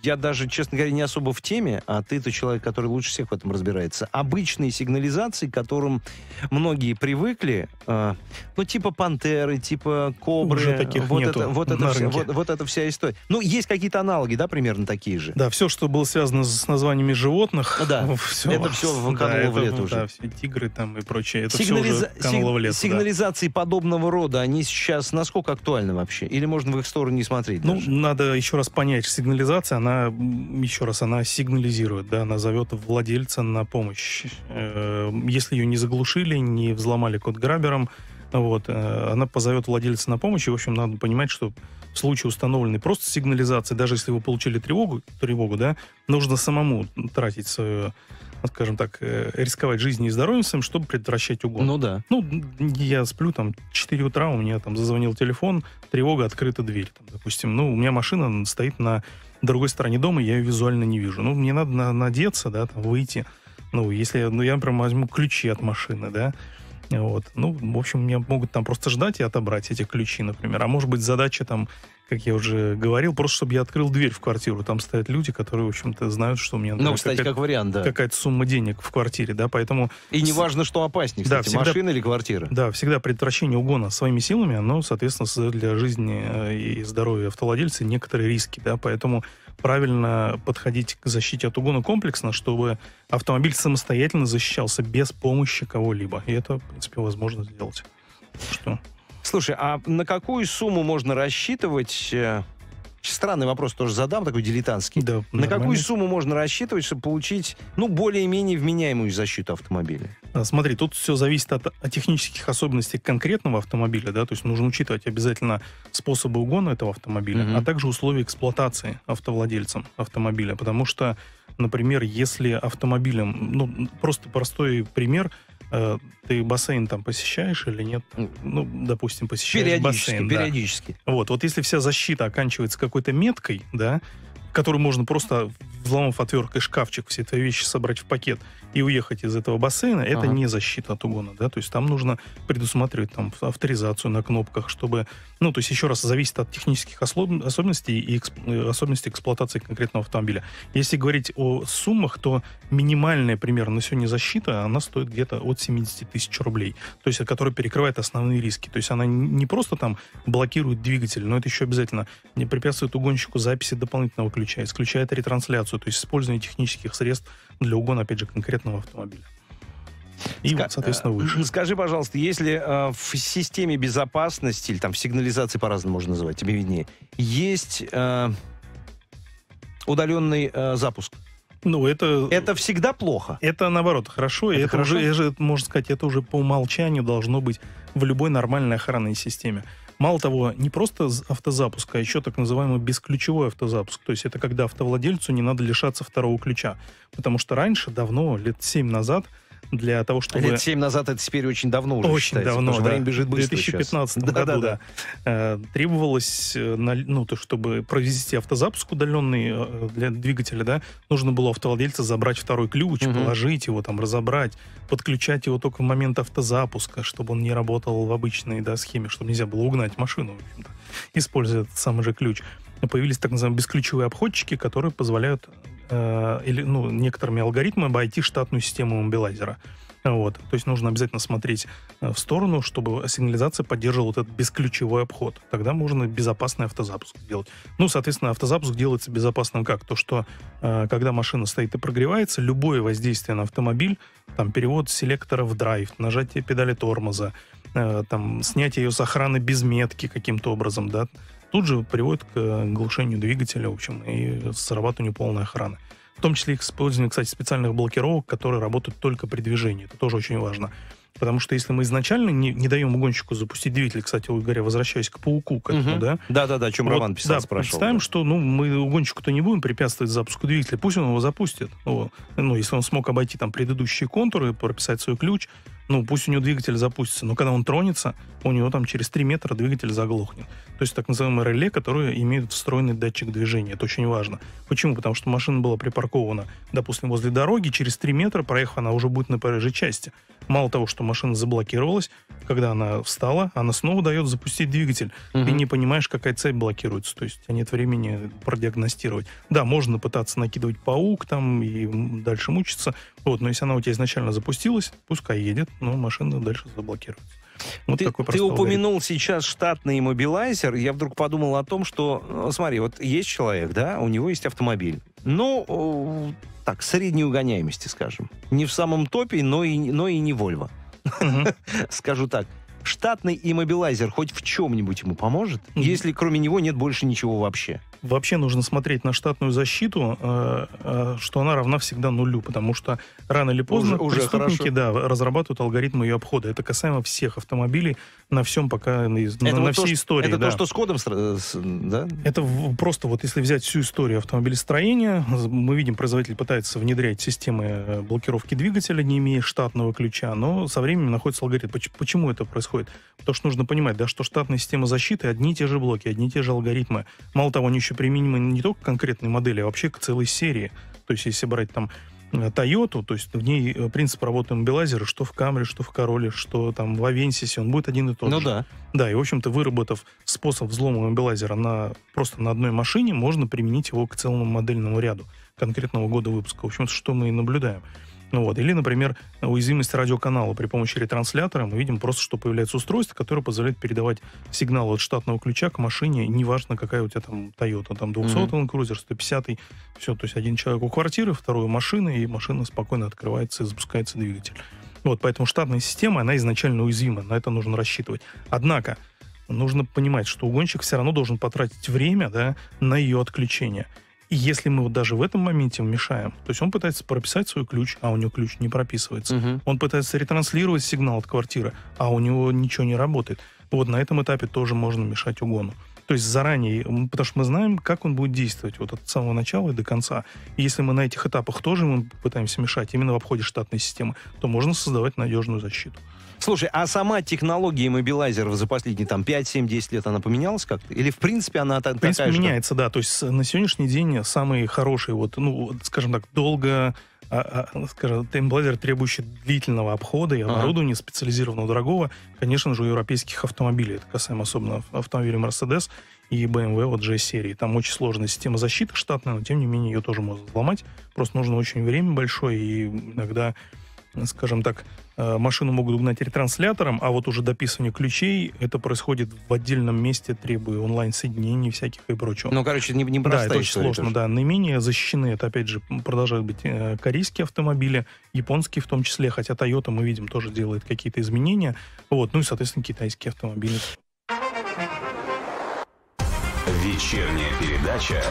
я даже, честно говоря, не особо в теме, а ты-то человек, который лучше всех в этом разбирается. Обычные сигнализации, к которым многие привыкли, ну типа пантеры, типа кобры. Уже таких вот нету это вся история. Ну, есть какие-то аналоги, да, примерно такие же? Да, все, что было связано с названиями животных, да, все, это все кануло в лето уже. Да, все тигры там и прочее, это все уже кануло в лето. Сигнализации подобного рода, они сейчас насколько актуальны вообще? Или можно в их сторону не смотреть? Ну, надо еще раз понять, сигнализация, она сигнализирует, да, она зовет владельца на помощь. Если ее не заглушили, не взломали код грабером, вот, она позовет владельца на помощь, и, в общем, надо понимать, что в случае установленной просто сигнализации, даже если вы получили тревогу, да, нужно самому тратить свою, скажем так, рисковать жизнью и здоровьем своим, чтобы предотвращать угон. Ну да. Ну, я сплю, там, 4 утра, у меня там зазвонил телефон, тревога, открыта дверь, там, допустим. Ну, у меня машина стоит на другой стороне дома, я ее визуально не вижу. Ну, мне надо надеться, да, там, выйти. Ну, если я прям возьму ключи от машины, да, вот. Ну, в общем, меня могут там просто ждать и отобрать эти ключи, например. А может быть, задача там, как я уже говорил, просто чтобы я открыл дверь в квартиру. Там стоят люди, которые, в общем-то, знают, что у меня, например, какая-то сумма денег в квартире, да, поэтому... И не важно, что опаснее, кстати, всегда, машина или квартира. Да, всегда предотвращение угона своими силами, оно, соответственно, для жизни и здоровья автовладельца некоторые риски, да, поэтому правильно подходить к защите от угона комплексно, чтобы автомобиль самостоятельно защищался без помощи кого-либо. И это, в принципе, возможно сделать. Что... Слушай, а на какую сумму можно рассчитывать? Странный вопрос тоже задам, такой дилетантский. Да, на какую сумму можно рассчитывать, чтобы получить, ну, более-менее вменяемую защиту автомобиля? Смотри, тут все зависит от технических особенностей конкретного автомобиля, да, то есть нужно учитывать обязательно способы угона этого автомобиля, а также условия эксплуатации автовладельцем автомобиля, потому что, например, если автомобилем, ну, просто простой пример, ты бассейн там посещаешь или нет? Ну, допустим, посещаешь периодически бассейн. Да. Вот если вся защита оканчивается какой-то меткой, да, которую можно просто, взломав отверткой шкафчик, все твои вещи собрать в пакет и уехать из этого бассейна, это не защита от угона, да, то есть там нужно предусматривать там авторизацию на кнопках, чтобы, ну, то есть еще раз, зависит от технических особенностей и особенностей эксплуатации конкретного автомобиля. Если говорить о суммах, то минимальная примерно на сегодня защита, она стоит где-то от 70 000 рублей, то есть, которая перекрывает основные риски, то есть она не просто там блокирует двигатель, но это еще обязательно не препятствует угонщику записи дополнительного ключа, исключает ретрансляцию, то есть использование технических средств для угона, опять же, конкретного автомобиля. И, соответственно, выше. Скажи, пожалуйста, если в системе безопасности, или там в сигнализации, по-разному можно называть, тебе виднее, есть удаленный запуск. Ну, это всегда плохо. Это, наоборот, хорошо. Это хорошо? Уже, можно сказать, это уже по умолчанию должно быть в любой нормальной охранной системе. Мало того, не просто автозапуск, а еще так называемый бесключевой автозапуск. То есть это когда автовладельцу не надо лишаться второго ключа. Потому что раньше, давно, лет 7 назад, для того, чтобы... Лет 7 назад, это теперь очень давно уже считается. Очень давно, да. Время бежит быстро сейчас. В 2015 году, да. Требовалось, ну, то, чтобы провести автозапуск удаленный для двигателя, да, нужно было у автовладельца забрать второй ключ, положить его, там, разобрать, подключать его только в момент автозапуска, чтобы он не работал в обычной, да, схеме, чтобы нельзя было угнать машину, в общем-то, используя этот самый же ключ. Появились так называемые бесключевые обходчики, которые позволяют... или, ну, некоторыми алгоритмами обойти штатную систему мобилайзера. Вот. То есть нужно обязательно смотреть в сторону, чтобы сигнализация поддерживала вот этот бесключевой обход. Тогда можно безопасный автозапуск сделать. Ну, соответственно, автозапуск делается безопасным как? То, что когда машина стоит и прогревается, любое воздействие на автомобиль, там, перевод селектора в драйв, нажатие педали тормоза, там, снятие ее с охраны без метки каким-то образом, да, тут же приводит к глушению двигателя, в общем, и срабатыванию полной охраны. В том числе использование, кстати, специальных блокировок, которые работают только при движении. Это тоже очень важно. Потому что если мы изначально не даем угонщику запустить двигатель, кстати, говоря, возвращаясь к пауку, к этому, да? Да-да-да, о чем вот, Роман писал, да, спрашивал. Представим, да, что, ну, мы угонщику-то не будем препятствовать запуску двигателя, пусть он его запустит. Вот. Ну, если он смог обойти там предыдущие контуры, прописать свой ключ, ну, пусть у него двигатель запустится, но когда он тронется, у него там через 3 метра двигатель заглохнет. То есть так называемые реле, которые имеют встроенный датчик движения. Это очень важно. Почему? Потому что машина была припаркована, допустим, возле дороги, через 3 метра, проехав, она уже будет на проезжей части. Мало того, что машина заблокировалась, когда она встала, она снова дает запустить двигатель. Ты не понимаешь, какая цепь блокируется. То есть у тебя нет времени продиагностировать. Да, можно пытаться накидывать паук там и дальше мучиться. Вот, но если она у тебя изначально запустилась, пускай едет, но машина дальше заблокируется. Вот ты упомянул сейчас штатный мобилайзер. Я вдруг подумал о том, что, ну, смотри, вот есть человек, да, у него есть автомобиль. Ну, так, средней угоняемости, скажем. Не в самом топе, но и не Volvo. Скажу так. Штатный иммобилайзер хоть в чем-нибудь ему поможет, если кроме него нет больше ничего вообще? Вообще нужно смотреть на штатную защиту, что она равна всегда нулю, потому что рано или поздно преступники, да, разрабатывают алгоритмы ее обхода. Это касаемо всех автомобилей на всем пока, на всей истории. Это то, что с кодом, да? Это просто вот если взять всю историю автомобилестроения, мы видим, производитель пытается внедрять системы блокировки двигателя, не имея штатного ключа, но со временем находится алгоритм. Почему это происходит? Потому что нужно понимать, да, что штатная система защиты одни и те же блоки, одни и те же алгоритмы. Мало того, они еще применимы не только к конкретной модели, а вообще к целой серии. То есть если брать там Toyota, то есть в ней принцип работы мобилайзера, что в Camry, что в Corolla, что там в Avensis, он будет один и тот же. Да. Да, и, в общем-то, выработав способ взлома мобилайзера просто на одной машине, можно применить его к целому модельному ряду конкретного года выпуска. В общем-то, что мы и наблюдаем. Вот. Или, например, уязвимость радиоканала. При помощи ретранслятора мы видим просто, что появляется устройство, которое позволяет передавать сигналы от штатного ключа к машине, неважно, какая у тебя там Toyota, там 200-й Land Cruiser, 150-й, все, то есть один человек у квартиры, второй у машины, и машина спокойно открывается и запускается двигатель. Вот, поэтому штатная система, она изначально уязвима, на это нужно рассчитывать. Однако, нужно понимать, что угонщик все равно должен потратить время, да, на ее отключение. И если мы вот даже в этом моменте мешаем, то есть он пытается прописать свой ключ, а у него ключ не прописывается. Он пытается ретранслировать сигнал от квартиры, а у него ничего не работает. Вот на этом этапе тоже можно мешать угону. То есть заранее, потому что мы знаем, как он будет действовать вот от самого начала и до конца. И если мы на этих этапах тоже мы пытаемся мешать именно в обходе штатной системы, то можно создавать надежную защиту. Слушай, а сама технология мобилайзеров за последние там 5-7-10 лет, она поменялась как-то? Или в принципе она такая же? В принципе меняется, да. То есть на сегодняшний день самые хорошие, вот, ну, скажем так, скажем, мобилайзер, требующий длительного обхода и оборудования специализированного дорогого, конечно же, у европейских автомобилей. Это касаемо особенно автомобилей Mercedes и BMW вот G-серии. Там очень сложная система защиты штатная, но тем не менее ее тоже можно взломать. Просто нужно очень время большое, и иногда, скажем так, машину могут угнать ретранслятором, а вот уже дописывание ключей, это происходит в отдельном месте, требуя онлайн-соединений всяких и прочего. Ну, короче, непростая история. Да, это очень сложно, да. Наименее защищены, это, опять же, продолжают быть корейские автомобили, японские в том числе, хотя Toyota, мы видим, тоже делает какие-то изменения. Вот, ну и, соответственно, китайские автомобили. Вечерняя передача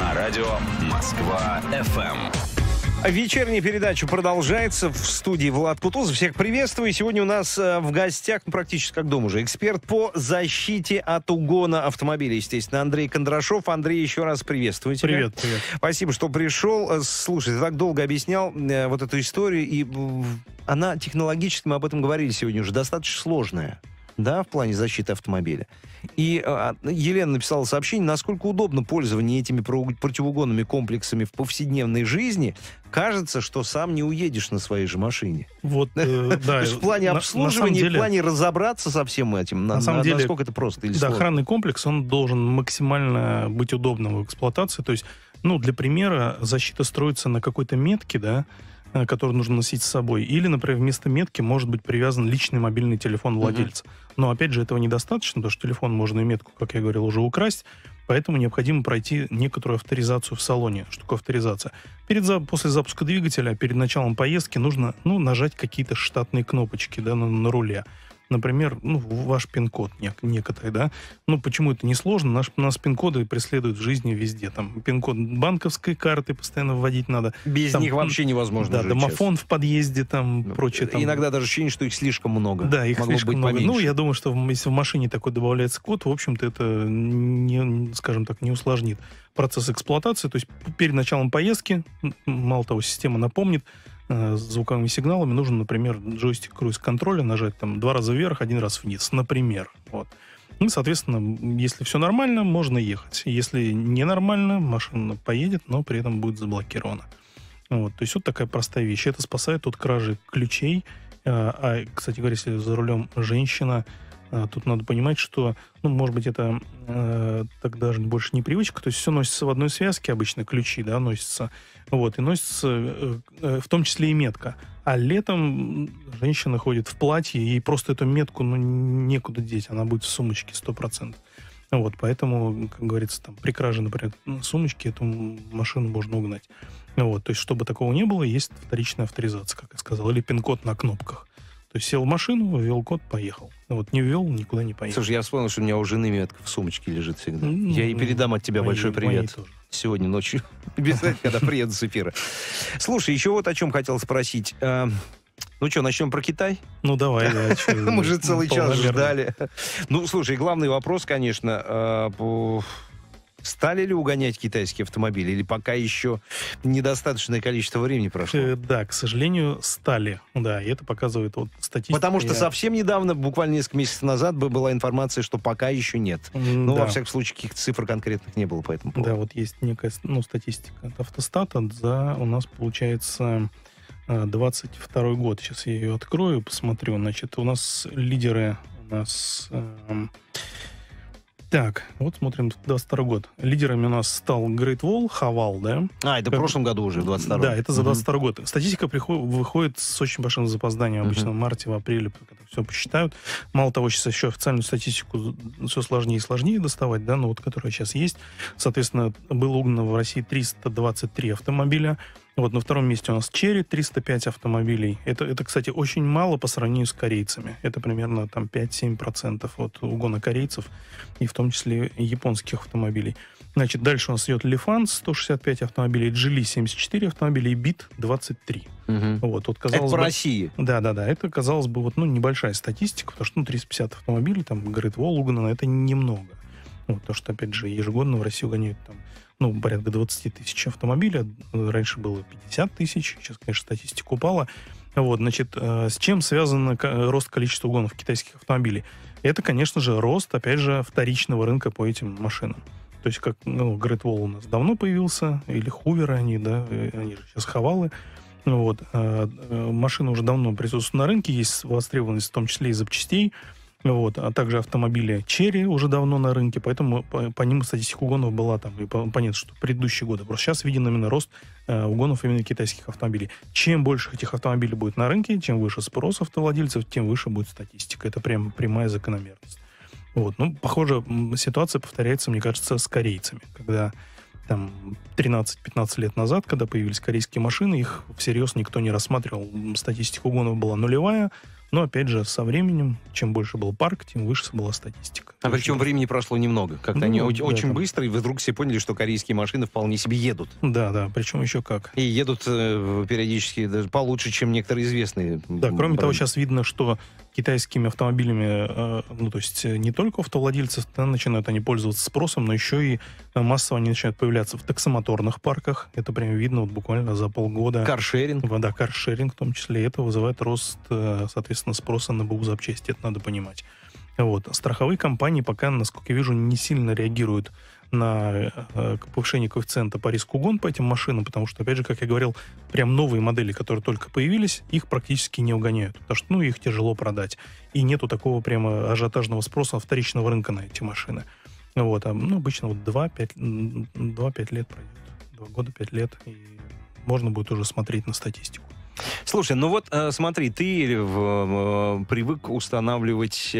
на радио Москва-ФМ. Вечерняя передача продолжается. В студии Влад Кутузов. Всех приветствую. Сегодня у нас в гостях, практически как дома уже, эксперт по защите от угона автомобилей, естественно, Андрей Кондрашов. Андрей, еще раз приветствую тебя. Привет, привет. Спасибо, что пришел. Слушай, ты так долго объяснял вот эту историю, и она технологически, мы об этом говорили сегодня уже, достаточно сложная. Да, в плане защиты автомобиля. И Елена написала сообщение, насколько удобно пользование этими противоугонными комплексами в повседневной жизни. Кажется, что сам не уедешь на своей же машине. Вот, да. В плане обслуживания, в плане разобраться со всем этим, насколько это просто или сложно. Охранный комплекс, он должен максимально быть удобным в эксплуатации. То есть, ну, для примера, защита строится на какой-то метке, да, который нужно носить с собой. Или, например, вместо метки может быть привязан личный мобильный телефон владельца. Но, опять же, этого недостаточно, потому что телефон можно и метку, как я говорил, уже украсть, поэтому необходимо пройти некоторую авторизацию в салоне. Что такое авторизация? После запуска двигателя, перед началом поездки нужно нажать какие-то штатные кнопочки, да, на руле. Например, ваш пин-код некоторый, да. Ну, почему это несложно? Нас пин-коды преследуют в жизни везде. Там пин-код банковской карты постоянно вводить надо. Без них вообще невозможно. Да, домофон в подъезде, там, прочее. Иногда даже ощущение, что их слишком много. Да, их слишком много. Ну, я думаю, что если в машине такой добавляется код, в общем-то, это, скажем так, не усложнит процесс эксплуатации. То есть перед началом поездки, мало того, система напомнит, звуковыми сигналами нужно, например, джойстик круиз-контроля нажать там 2 раза вверх, 1 раз вниз, например. Вот. И, соответственно, если все нормально, можно ехать. Если ненормально, машина поедет, но при этом будет заблокирована. Вот. То есть вот такая простая вещь. Это спасает от кражи ключей. А, кстати говоря, если за рулем женщина, тут надо понимать, что, ну, может быть, это тогда же больше не привычка. То есть все носится в одной связке, обычно ключи, да, носятся. Вот, и носится в том числе и метка. А летом женщина ходит в платье, и просто эту метку, ну, некуда деть, она будет в сумочке 100%. Вот, поэтому, как говорится, там, при краже, например, сумочки эту машину можно угнать. Вот, то есть, чтобы такого не было, есть вторичная авторизация, как я сказал, или пин-код на кнопках. То есть сел в машину, ввел код, поехал. Вот не ввел, никуда не поехал. Слушай, я вспомнил, что у меня у жены метка в сумочке лежит всегда. Я ей передам от тебя большой привет. Сегодня ночью, обязательно, когда приеду с эфира. Слушай, еще вот о чем хотел спросить. Ну что, начнем про Китай? Ну давай, да. Мы же целый час ждали. Ну, слушай, главный вопрос, конечно, стали ли угонять китайские автомобили, или пока еще недостаточное количество времени прошло? Да, к сожалению, стали. Да, и это показывает вот статистика. Потому что совсем недавно, буквально несколько месяцев назад, была информация, что пока еще нет. Но, во всяком случае, каких-то цифр конкретных не было по этому поводу. Да, вот есть некая, ну, статистика от Автостата. Да, у нас, получается, 22-й год. Сейчас я ее открою, посмотрю. Значит, у нас лидеры... Так, вот смотрим, 22 год. Лидерами у нас стал Great Wall, Хавал, да? А, это в прошлом году уже, в 22-м. Да, это за 22 год. Статистика выходит с очень большим запозданием. Обычно в марте, в апреле все посчитают. Мало того, сейчас еще официальную статистику все сложнее и сложнее доставать, да, но вот которая сейчас есть. Соответственно, было угнано в России 323 автомобиля. Вот на втором месте у нас Chery, 305 автомобилей. Это, кстати, очень мало по сравнению с корейцами. Это примерно там 5-7% от угона корейцев, и в том числе японских автомобилей. Значит, дальше у нас идет Лифан, 165 автомобилей, Geely, 74 автомобилей, Бит, 23. Вот, вот, казалось бы, по России. Да-да-да, это, казалось бы, вот, ну, небольшая статистика, потому что, ну, 350 автомобилей, там, Great Wall угнано, это немного. Вот, потому что, опять же, ежегодно в России угоняют там, ну, порядка 20 тысяч автомобилей. Раньше было 50 тысяч. Сейчас, конечно, статистика упала. Вот, значит, с чем связан рост количества угонов китайских автомобилей? Это, конечно же, рост, опять же, вторичного рынка по этим машинам. То есть, как, ну, Great Wall у нас давно появился, или Hoover они, да, они же сейчас Хавалы. Вот, машины уже давно присутствуют на рынке, есть востребованность в том числе и запчастей. Вот, а также автомобили Chery уже давно на рынке, поэтому по ним статистика угонов была там, и понятно, что предыдущие годы. Просто сейчас виден именно рост угонов именно китайских автомобилей. Чем больше этих автомобилей будет на рынке, чем выше спрос автовладельцев, тем выше будет статистика. Это прям прямая закономерность. Вот, ну, похоже, ситуация повторяется, мне кажется, с корейцами, когда там 13-15 лет назад, когда появились корейские машины, их всерьез никто не рассматривал. Статистика угонов была нулевая. Но, опять же, со временем, чем больше был парк, тем выше была статистика. А причем времени прошло немного. Как-то они очень быстро, и вдруг все поняли, что корейские машины вполне себе едут. Да, да, причем еще как. И едут периодически даже получше, чем некоторые известные. Да, кроме того, сейчас видно, что китайскими автомобилями, ну, то есть не только автовладельцы, начинают они пользоваться спросом, но еще и массово они начинают появляться в таксомоторных парках. Это прям видно вот буквально за полгода. Каршеринг. Да, каршеринг в том числе. Это вызывает рост, соответственно, спроса на БУ запчасти. Это надо понимать. Вот. Страховые компании пока, насколько я вижу, не сильно реагируют на повышение коэффициента по риску гон по этим машинам, потому что, опять же, как я говорил, прям новые модели, которые только появились, их практически не угоняют, потому что, ну, их тяжело продать. И нету такого прямо ажиотажного спроса вторичного рынка на эти машины. Вот. А, ну, обычно вот 2-5 лет пройдет. 2 года, 5 лет, и можно будет уже смотреть на статистику. Слушай, ну вот смотри, ты привык устанавливать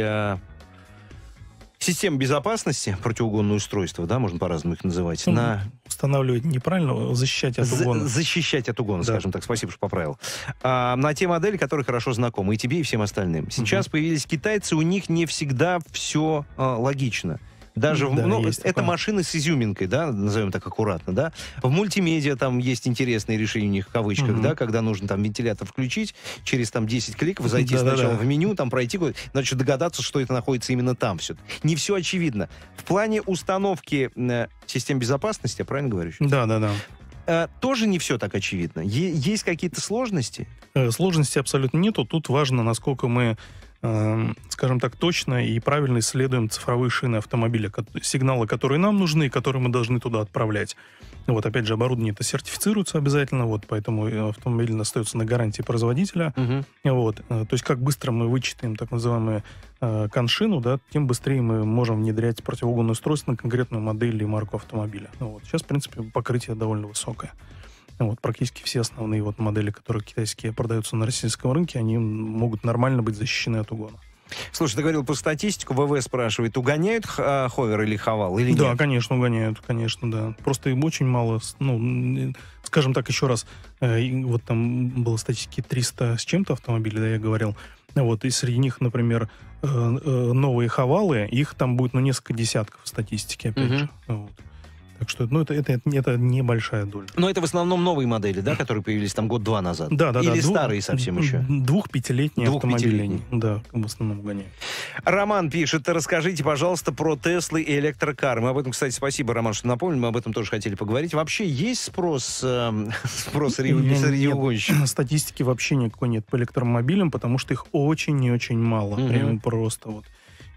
систему безопасности, противоугонные устройства, да, можно по-разному их называть. Ну, на... Устанавливать неправильно, защищать от угона. Защищать от угона, да, скажем так, спасибо, что поправил. На те модели, которые хорошо знакомы и тебе, и всем остальным. Сейчас появились китайцы, у них не всегда все логично. Даже да, ну, это такое. Машины с изюминкой, да, назовем так аккуратно, да. В мультимедиа там есть интересные решения у них в кавычках, да, когда нужно там вентилятор включить, через там 10 кликов зайти сначала в меню, там пройти куда-то, значит догадаться, что это находится именно там все. Не все очевидно. В плане установки систем безопасности, я правильно говорю? Сейчас? Да, да, да. Тоже не все так очевидно. Есть какие-то сложности? Сложностей абсолютно нету. Тут важно, насколько мы, скажем так, точно и правильно исследуем цифровые шины автомобиля, сигналы, которые нам нужны и которые мы должны туда отправлять. Вот, опять же, оборудование это сертифицируется обязательно, вот, поэтому автомобиль остается на гарантии производителя. Вот, то есть как быстро мы вычитаем так называемую коншину, да, тем быстрее мы можем внедрять противоугонное устройство на конкретную модель или марку автомобиля. Вот, сейчас, в принципе, покрытие довольно высокое. Вот, практически все основные вот модели, которые китайские продаются на российском рынке, они могут нормально быть защищены от угона. Слушай, ты говорил про статистику, ВВ спрашивает, угоняют ховер или ховал, или нет? Да, конечно, угоняют, конечно, да. Просто им очень мало, ну, скажем так, еще раз, вот там было статистики 300 с чем-то автомобилей, да, я говорил, вот, и среди них, например, новые ховалы, их там будет, ну, несколько десятков в статистике, опять же, вот. Так что, ну, это небольшая доля. Но это в основном новые модели, да, которые появились там год-два назад? Да, да, да. Или старые совсем еще? Двух-пятилетние автомобили. Да, в основном гоняют. Роман пишет, расскажите, пожалуйста, про Теслы и электрокары. Мы об этом, кстати, спасибо, Роман, что напомнили, мы об этом тоже хотели поговорить. Вообще есть спрос среди угонщиков? Статистики вообще никакой нет по электромобилям, потому что их очень и очень мало. Прямо просто вот.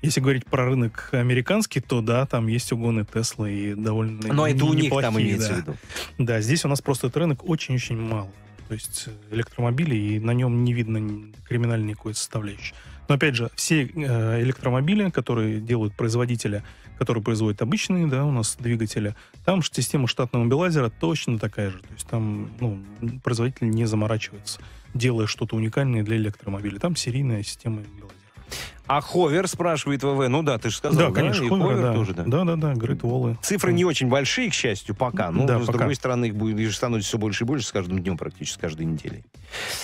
Если говорить про рынок американский, то да, там есть угоны Tesla и довольно но это у них там имеется в виду. Да, здесь у нас просто этот рынок очень-очень мало. То есть электромобилей, и на нем не видно криминальной какой-то составляющей. Но опять же, все электромобили, которые делают производители, которые производят обычные, да, у нас двигатели, там система штатного имбелайзера точно такая же. То есть там, ну, производитель не заморачивается, делая что-то уникальное для электромобиля. Там серийная система имбелайзера. А ховер, спрашивает ВВ, ну да, ты же сказал, да, конечно, да? Ховер да. Тоже, да? Да, говорит, волы. Цифры не очень большие, к счастью, пока, но, да, с другой стороны, их будет становится все больше и больше с каждым днем, практически каждой неделей.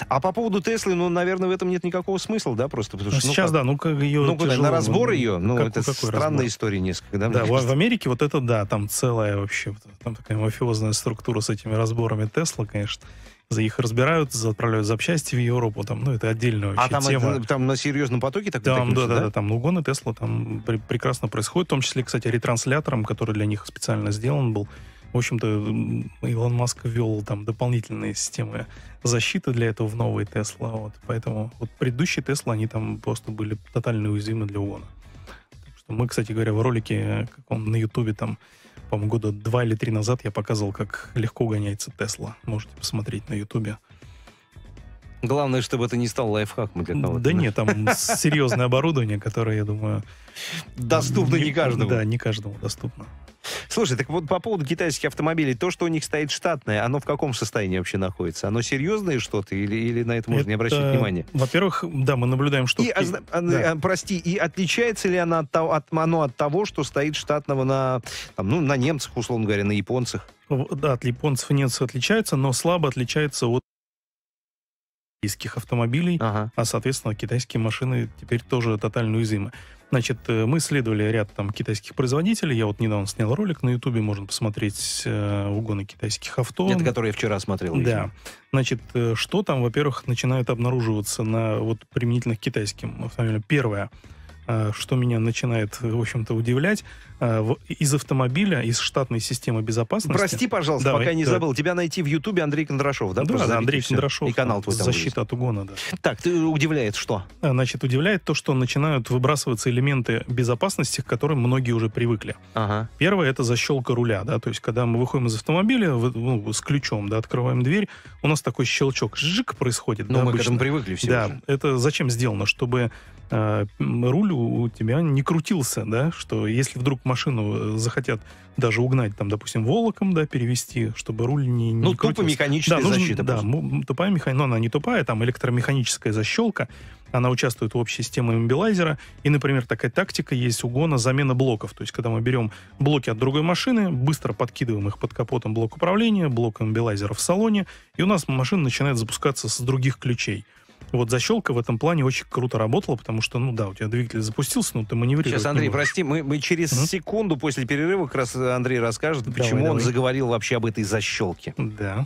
А по поводу Теслы, ну, наверное, в этом нет никакого смысла, да, просто потому что... Сейчас, ну, как ее тяжело, на разбор ее, ну, это странная история несколько, да? Да, в Америке вот это, да, там целая вообще, там такая мафиозная структура с этими разборами Тесла, конечно. За их разбирают, отправляют запчасти в Европу, там, ну, это отдельная вообще тема. Там на серьезном потоке так да, там угоны Тесла там прекрасно происходит, в том числе, кстати, ретранслятором, который для них специально сделан был. В общем-то, Илон Маск ввел там дополнительные системы защиты для этого в новые Тесла, вот, поэтому вот предыдущие Тесла, они там просто были тотально уязвимы для угона. Мы, кстати говоря, в ролике, как он на Ютубе там, по-моему, года 2 или 3 назад я показывал, как легко гоняется Тесла. Можете посмотреть на Ютубе. Главное, чтобы это не стал лайфхаком для кого-то. Да нет, там серьезное оборудование, которое, я думаю... Доступно не каждому. Да, не каждому доступно. Слушай, так вот по поводу китайских автомобилей, то, что у них стоит штатное, оно в каком состоянии вообще находится? Оно серьезное что-то или на это можно не обращать внимания? Во-первых, да, мы наблюдаем, что... Прости, и отличается ли оно от того, что стоит штатного на немцах, условно говоря, на японцах? Да, от японцев и немцев отличается, но слабо отличается от российских автомобилей, а, соответственно, китайские машины теперь тоже тотально уязвимы. Значит, мы следовали ряд там китайских производителей. Я вот недавно снял ролик на Ютубе, можно посмотреть угоны китайских авто. Это которые я вчера смотрел. Да. Значит, что там, во-первых, начинает обнаруживаться на вот применительных китайским автомобилям? Первое, что меня начинает, в общем-то, удивлять, из автомобиля, из штатной системы безопасности... Прости, пожалуйста, давай, пока не забыл. Тебя найти в Ютубе Андрей Кондрашов, да? Да, да, Андрей Кондрашов. И канал твой там «Защита от угона», да. Так, ты удивляет что? Значит, удивляет то, что начинают выбрасываться элементы безопасности, к которым многие уже привыкли. Ага. Первое — это защелка руля, да, то есть когда мы выходим из автомобиля, ну, с ключом, да, открываем дверь, у нас такой щелчок, жжик происходит. Ну, да, мы обычно к этому привыкли все. Да, уже. Это зачем сделано? Чтобы руль у тебя не крутился, да, что если вдруг машину захотят даже угнать, там, допустим, волоком, да, перевести, чтобы руль не крутился. Ну, тупо механическая защита. Да, тупая механика, но она не тупая, там электромеханическая защелка, она участвует в общей системе иммобилайзера, и, например, такая тактика есть угона — замена блоков, то есть когда мы берем блоки от другой машины, быстро подкидываем их под капотом блок управления, блок иммобилайзера в салоне, и у нас машина начинает запускаться с других ключей. Вот защелка в этом плане очень круто работала, потому что, ну да, у тебя двигатель запустился, но ты маневрируешь. Сейчас, Андрей, прости, мы через секунду после перерыва как раз Андрей расскажет, почему он заговорил вообще об этой защелке. Да.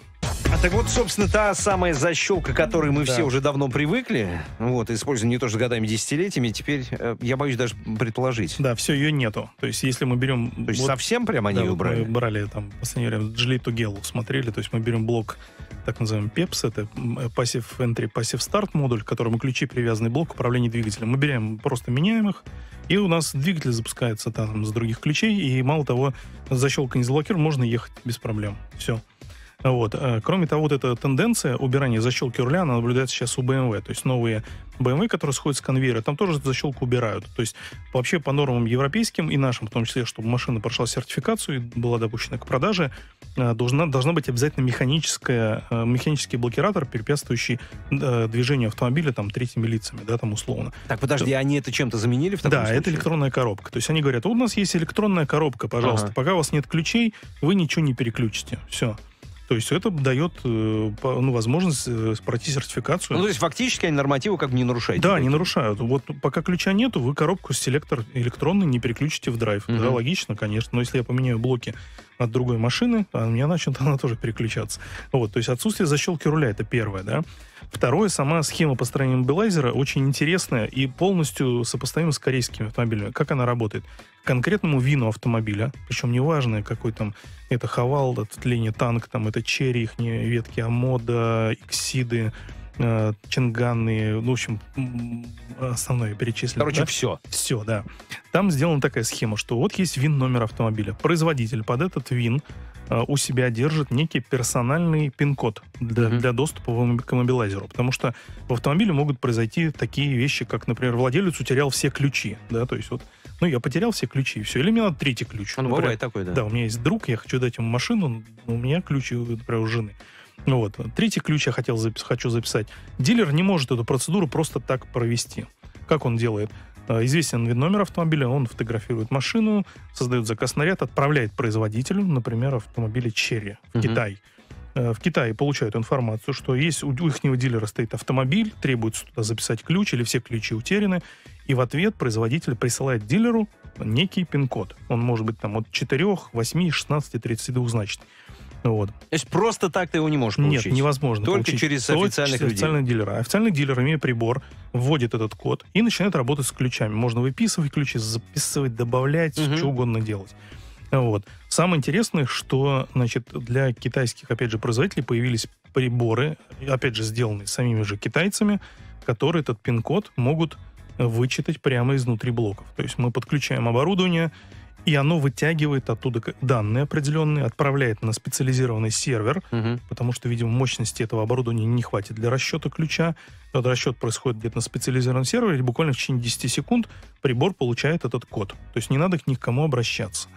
А так вот, собственно, та самая защелка, к которой мы все уже давно привыкли, вот, используем не то что годами, десятилетиями, теперь, я боюсь даже предположить. Да, все, ее нету. То есть, если мы берем... То есть, вот, совсем прямо они убрали? Мы брали, там, в последнее время, Geely to Gel смотрели, то есть, мы берем блок, так называемый PEPS, это Passive Entry, Passive Start модуль, к которому ключи привязаны, блок управления двигателем. Мы берем, просто меняем их, и у нас двигатель запускается там с других ключей, и, мало того, защелка не заблокирует, можно ехать без проблем. Все. Вот. Кроме того, вот эта тенденция убирания защелки руля, она наблюдается сейчас у BMW. То есть новые BMW, которые сходят с конвейера, там тоже защелку убирают. То есть вообще по нормам европейским и нашим, в том числе, чтобы машина прошла сертификацию и была допущена к продаже, должна быть обязательно механический блокиратор, препятствующий движению автомобиля там третьими лицами, да, там условно. Так, подожди, они это чем-то заменили в таком случае? Да, это электронная коробка. То есть они говорят: у нас есть электронная коробка, пожалуйста, пока у вас нет ключей, вы ничего не переключите. Все. То есть это дает, ну, возможность пройти сертификацию. Ну, то есть фактически они нормативы как бы не нарушают. Да, не нарушают. Вот пока ключа нету, вы коробку селектор электронный не переключите в драйв. Да, логично, конечно. Но если я поменяю блоки от другой машины, у меня начнет она тоже переключаться. Вот, то есть отсутствие защелки руля — это первое, да. Второе, сама схема построения иммобилайзера очень интересная и полностью сопоставима с корейскими автомобилями. Как она работает? К конкретному вину автомобиля, причем неважно, какой там, это Хавал, это Лени Танк, там, это Черри, их ветки Амода, Иксиды, Чинганы, ну, в общем, основное перечислено. Короче, да? Все. Все, да. Там сделана такая схема, что вот есть ВИН-номер автомобиля. Производитель под этот ВИН у себя держит некий персональный пин-код для доступа к иммобилайзеру. Потому что в автомобиле могут произойти такие вещи, как, например, владелец утерял все ключи. Да, то есть вот, ну, я потерял все ключи, и все. Или мне надо третий ключ. Он например, бывает такой, да. Да, у меня есть друг, я хочу дать ему машину, у меня ключи, например, у жены. Вот. Третий ключ я хочу записать. Дилер не может эту процедуру просто так провести. Как он делает? Известен ВИН-номер автомобиля, он фотографирует машину, создает заказ на ряд, отправляет производителю, например, автомобиля Chery в Китай. В Китае получают информацию, что есть у ихнего дилера стоит автомобиль, требуется туда записать ключ или все ключи утеряны, и в ответ производитель присылает дилеру некий пин-код. Он может быть там от 4, 8, 16, 32 значит. Вот. То есть просто так ты его не можешь получить? Нет, невозможно. Только через официальных людей. Официального дилера. Официальный дилер, имея прибор, вводит этот код и начинает работать с ключами. Можно выписывать ключи, записывать, добавлять, что угодно делать. Вот. Самое интересное, что, значит, для китайских, опять же, производителей появились приборы, опять же, сделанные самими же китайцами, которые этот пин-код могут вычитать прямо изнутри блоков. То есть мы подключаем оборудование, и оно вытягивает оттуда данные определенные, отправляет на специализированный сервер, потому что, видимо, мощности этого оборудования не хватит для расчета ключа. Этот расчет происходит где-то на специализированном сервере, и буквально в течение 10 секунд прибор получает этот код. То есть не надо к никому обращаться.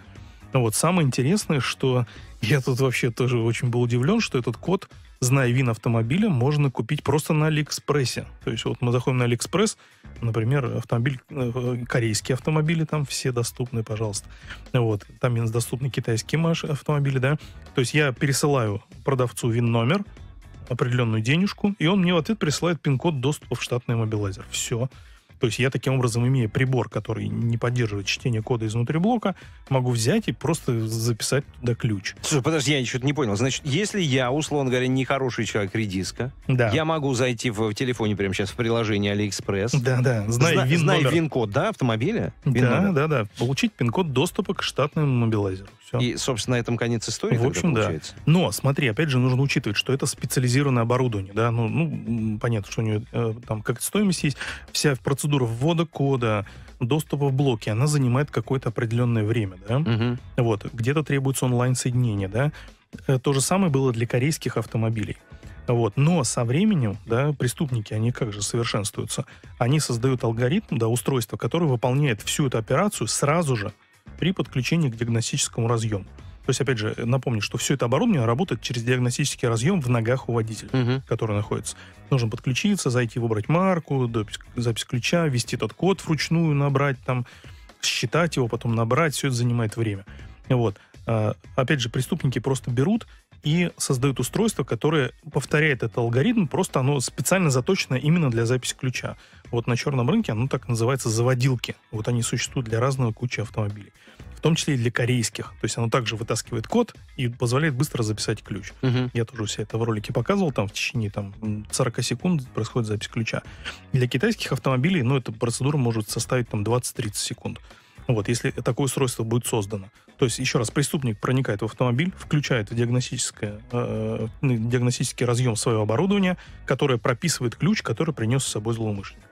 Но вот самое интересное, что я тут вообще тоже очень был удивлен, что этот код, зная ВИН автомобиля, можно купить просто на Алиэкспрессе. То есть вот мы заходим на Алиэкспресс, например, автомобиль, корейские автомобили там все доступны, пожалуйста. Вот, там доступны китайские автомобили, да. То есть я пересылаю продавцу ВИН-номер, определенную денежку, и он мне в ответ присылает пин-код доступа в штатный мобилайзер. Все. То есть я таким образом, имея прибор, который не поддерживает чтение кода изнутри блока, могу взять и просто записать туда ключ. Слушай, подожди, я что-то не понял. Значит, если я, условно говоря, нехороший человек редиска, да, я могу зайти в телефоне прямо сейчас в приложение AliExpress. Да-да. Знай вин-код, да, автомобиля? Да-да-да. Получить пин-код доступа к штатному мобилайзеру. Все. И, собственно, на этом конец истории. В общем, да. Но, смотри, опять же, нужно учитывать, что это специализированное оборудование, да. Ну, понятно, что у нее там как-то стоимость есть. Вся процедура ввода кода, доступа в блоки, она занимает какое-то определенное время, да? Угу. Вот. Где-то требуется онлайн-соединение, да? То же самое было для корейских автомобилей. Вот. Но со временем, да, преступники, они как же совершенствуются? Они создают алгоритм, да, устройство, которое выполняет всю эту операцию сразу же при подключении к диагностическому разъему. То есть, опять же, напомню, что все это оборудование работает через диагностический разъем в ногах у водителя, который находится. Нужно подключиться, зайти, выбрать марку, запись ключа, ввести тот код вручную, набрать там, считать его, потом набрать. Все это занимает время. Вот. Опять же, преступники просто берут и создают устройство, которое повторяет этот алгоритм, просто оно специально заточено именно для записи ключа. Вот на черном рынке оно так называется заводилки. Вот они существуют для разного кучи автомобилей. В том числе и для корейских. То есть оно также вытаскивает код и позволяет быстро записать ключ. Я тоже все это в ролике показывал, там в течение там, 40 секунд происходит запись ключа. Для китайских автомобилей, ну, эта процедура может составить там 20-30 секунд. Вот, если такое устройство будет создано. То есть, еще раз, преступник проникает в автомобиль, включает в диагностический разъем своего оборудования, которое прописывает ключ, который принес с собой злоумышленник.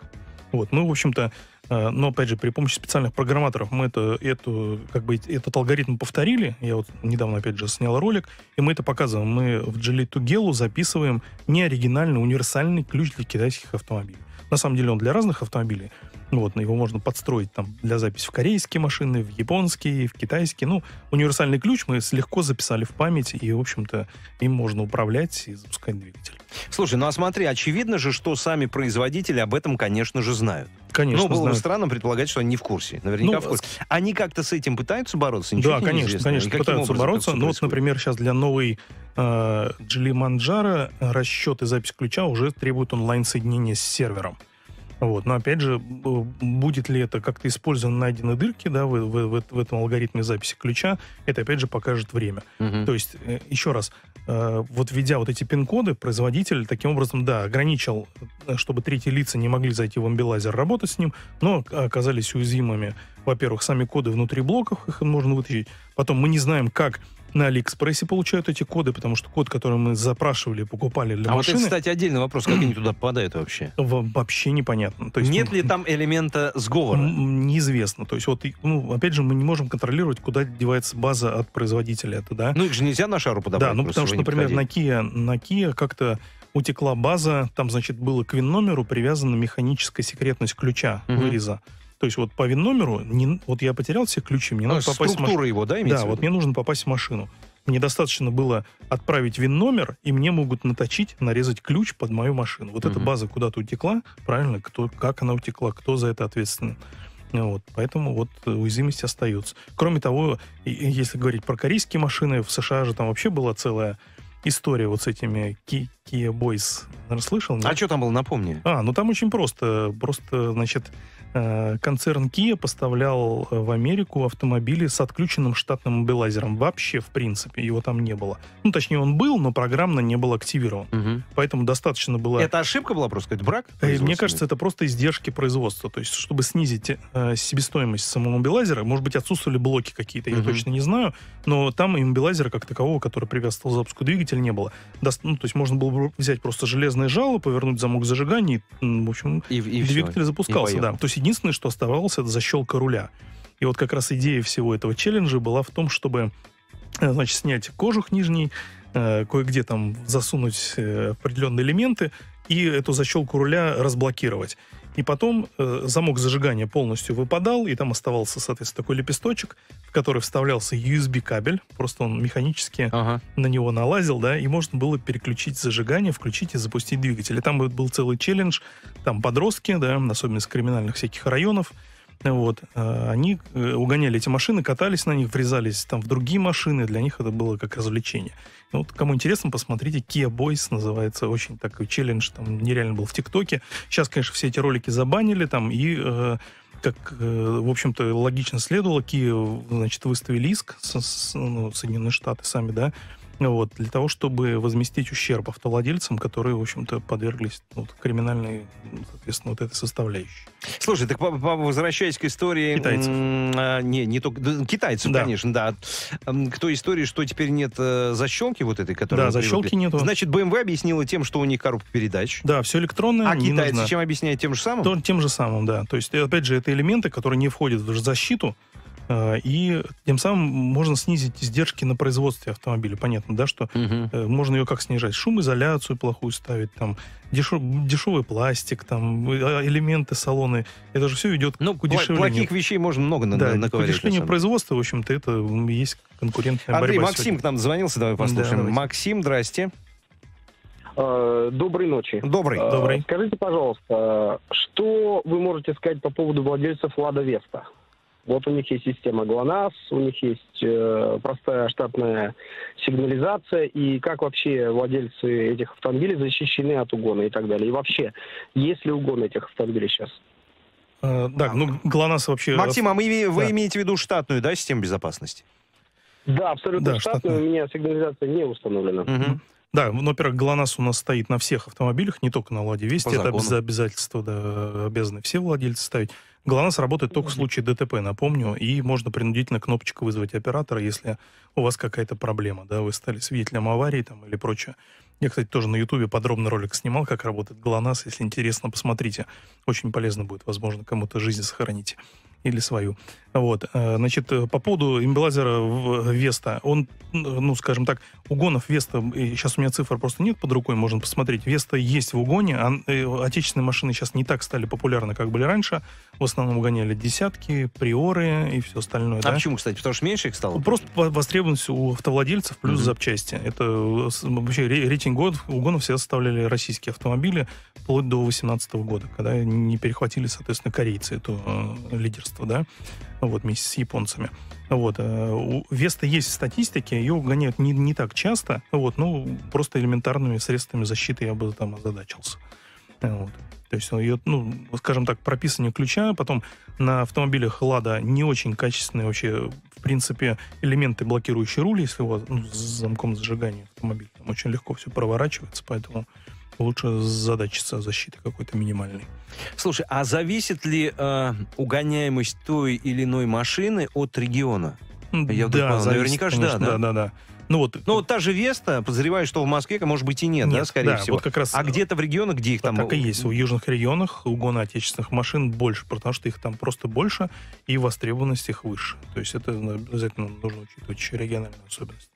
Вот, ну, в общем-то, но, опять же, при помощи специальных программаторов мы этот алгоритм повторили. Я вот недавно, опять же, снял ролик, и мы это показываем. Мы в Geely2Gelu записываем неоригинальный, универсальный ключ для китайских автомобилей. На самом деле он для разных автомобилей. Вот, его можно подстроить там, для записи в корейские машины, в японские, в китайские. Ну, универсальный ключ мы легко записали в память, и, в общем-то, им можно управлять и запускать двигатель. Слушай, ну а смотри, очевидно же, что сами производители об этом, конечно же, знают. Конечно, но было бы странно предполагать, что они не в курсе. Наверняка в курсе. Они как-то с этим пытаются бороться? Ничего да, конечно, пытаются бороться. Но вот, например, сейчас для новой Geely Manjaro расчет и запись ключа уже требуют онлайн-соединения с сервером. Вот. Но, опять же, будет ли это как-то использовано, найдены дырки, да, в этом алгоритме записи ключа, это, опять же, покажет время. То есть, еще раз, вот введя вот эти пин-коды, производитель таким образом, да, ограничил, чтобы третьи лица не могли зайти в мобилайзер, работать с ним, но оказались уязвимыми, во-первых, сами коды внутри блоков, их можно вытащить, потом мы не знаем, как на Алиэкспрессе получают эти коды, потому что код, который мы запрашивали, покупали для машины... А вот это, кстати, отдельный вопрос, как они туда попадают вообще? Вообще непонятно. То есть, нет ли там элемента сговора? Неизвестно. То есть, вот, ну, опять же, мы не можем контролировать, куда девается база от производителя. Это, да? Ну, их же нельзя на шару подобрать. Да, ну, потому что, например, на Kia как-то утекла база, там, значит, было к ВИН-номеру привязана механическая секретность ключа, выреза. То есть вот по ВИН-номеру, вот я потерял все ключи, мне надо попасть в машину. Его, да, имеется в виду? Вот мне нужно попасть в машину. Мне достаточно было отправить ВИН-номер, и мне могут наточить, нарезать ключ под мою машину. Вот эта база куда-то утекла, правильно? Как она утекла, кто за это ответственен? Вот, поэтому вот уязвимость остается. Кроме того, если говорить про корейские машины, в США же там вообще была целая история вот с этими Kia Boys. Наверное, слышал? Нет? А что там было, напомни. Ну там очень просто. Просто, значит... Концерн Kia поставлял в Америку автомобили с отключенным штатным мобилайзером. Вообще, в принципе, его там не было. Ну, точнее, он был, но программно не был активирован. Поэтому достаточно было... Это ошибка была просто, сказать, брак? Мне кажется, это просто издержки производства. То есть, чтобы снизить себестоимость самого мобилайзера, может быть, отсутствовали блоки какие-то, я точно не знаю, но там и мобилайзера как такового, который приветствовал запуску двигателя, не было. Ну, то есть, можно было взять просто железное жало, повернуть замок зажигания, и, в общем, и двигатель запускался. И да. То есть, единственное, что оставалось, это защелка руля. И вот как раз идея всего этого челленджа была в том, чтобы, значит, снять кожух нижний, кое-где там засунуть определенные элементы и эту защелку руля разблокировать. И потом замок зажигания полностью выпадал, и там оставался, соответственно, такой лепесточек, в который вставлялся USB-кабель, просто он механически на него налазил, да, и можно было переключить зажигание, включить и запустить двигатель. И там был целый челлендж, там подростки, да, особенно из криминальных всяких районов, Вот. Они угоняли эти машины, катались на них, врезались там в другие машины. Для них это было как развлечение. Вот, кому интересно, посмотрите. Kia Boys называется. Очень такой челлендж. Там нереально был в ТикТоке. Сейчас, конечно, все эти ролики забанили. Там, и, как, в общем-то, логично следовало, Kia, значит, выставили иск Соединенные Штаты сами, да, вот, для того, чтобы возместить ущерб автовладельцам, которые, в общем-то, подверглись вот, криминальной, соответственно, вот этой составляющей. Слушай, так возвращаясь к истории... Китайцев. Не только... Да, китайцев, да, конечно, да. К той истории, что теперь нет защелки вот этой, которая... Да, защелки нету. Значит, BMW объяснила тем, что у них коробка передач. Да, все электронное. А китайцы нужно... чем объясняют? Тем же самым? Тем же самым, да. То есть, опять же, это элементы, которые не входят в защиту, и тем самым можно снизить издержки на производстве автомобиля. Понятно, да, что можно ее как снижать? Шумоизоляцию плохую ставить, там, дешевый пластик, там, элементы салона. Это же все ведет к удешевлению. Плохих вещей можно много наговорить. Да, к удешевлению производства, в общем-то, это есть конкурентная борьба. Андрей, Максим сегодня к нам дозвонился, давай послушаем. Да, Максим, здрасте. Доброй ночи. Добрый. Скажите, пожалуйста, что вы можете сказать по поводу владельцев «Лада Веста»? Вот у них есть система ГЛОНАСС, у них есть простая штатная сигнализация, и как вообще владельцы этих автомобилей защищены от угона и так далее. И вообще, есть ли угон этих автомобилей сейчас? Да, ну ГЛОНАСС вообще... Максим, а вы имеете в виду штатную, да, систему безопасности? Да, абсолютно, да, штатную. У меня сигнализация не установлена. Угу. Да, ну, во-первых, ГЛОНАСС у нас стоит на всех автомобилях, не только на «Ладе Весте». Это обязательство, да, обязаны все владельцы ставить. ГЛОНАСС работает только в случае ДТП, напомню, и можно принудительно кнопочку вызвать оператора, если у вас какая-то проблема, да, вы стали свидетелем аварии там, или прочее. Я, кстати, тоже на Ютубе подробный ролик снимал, как работает ГЛОНАСС. Если интересно, посмотрите. Очень полезно будет, возможно, кому-то жизнь сохранить. Или свою. Вот. Значит, по поводу имбелайзера Веста. Он, ну, скажем так, угонов Веста... Сейчас у меня цифр просто нет под рукой, можно посмотреть. Веста есть в угоне. Отечественные машины сейчас не так стали популярны, как были раньше. В основном угоняли десятки, приоры и все остальное. А почему, кстати? Потому что меньше их стало? Просто востребованность у автовладельцев плюс запчасти. Это вообще рейтинг угонов всегда составляли российские автомобили вплоть до 2018 года, когда не перехватили, соответственно, корейцы это лидерство. Да? Вот, вместе с японцами. Вот. У Веста есть в статистике, ее угоняют не так часто, вот, но просто элементарными средствами защиты я бы там озадачился. Вот. То есть ее, ну, скажем так, прописание ключа, потом на автомобилях «Лада» не очень качественные вообще, в принципе, элементы, блокирующие руль, если у вас, ну, с замком зажигания автомобиля, там очень легко все проворачивается, поэтому... Лучше задачиться защиты какой-то минимальной. Слушай, а зависит ли угоняемость той или иной машины от региона? Я думаю, наверняка же, да. Ну вот та же «Веста», подозреваю, что в Москве, может быть, и нет, да, скорее всего. Вот как раз, а где-то в регионах, где их там... Так и есть. В южных регионах угона отечественных машин больше, потому что их там просто больше, и востребованность их выше. То есть это обязательно нужно учитывать региональную особенность.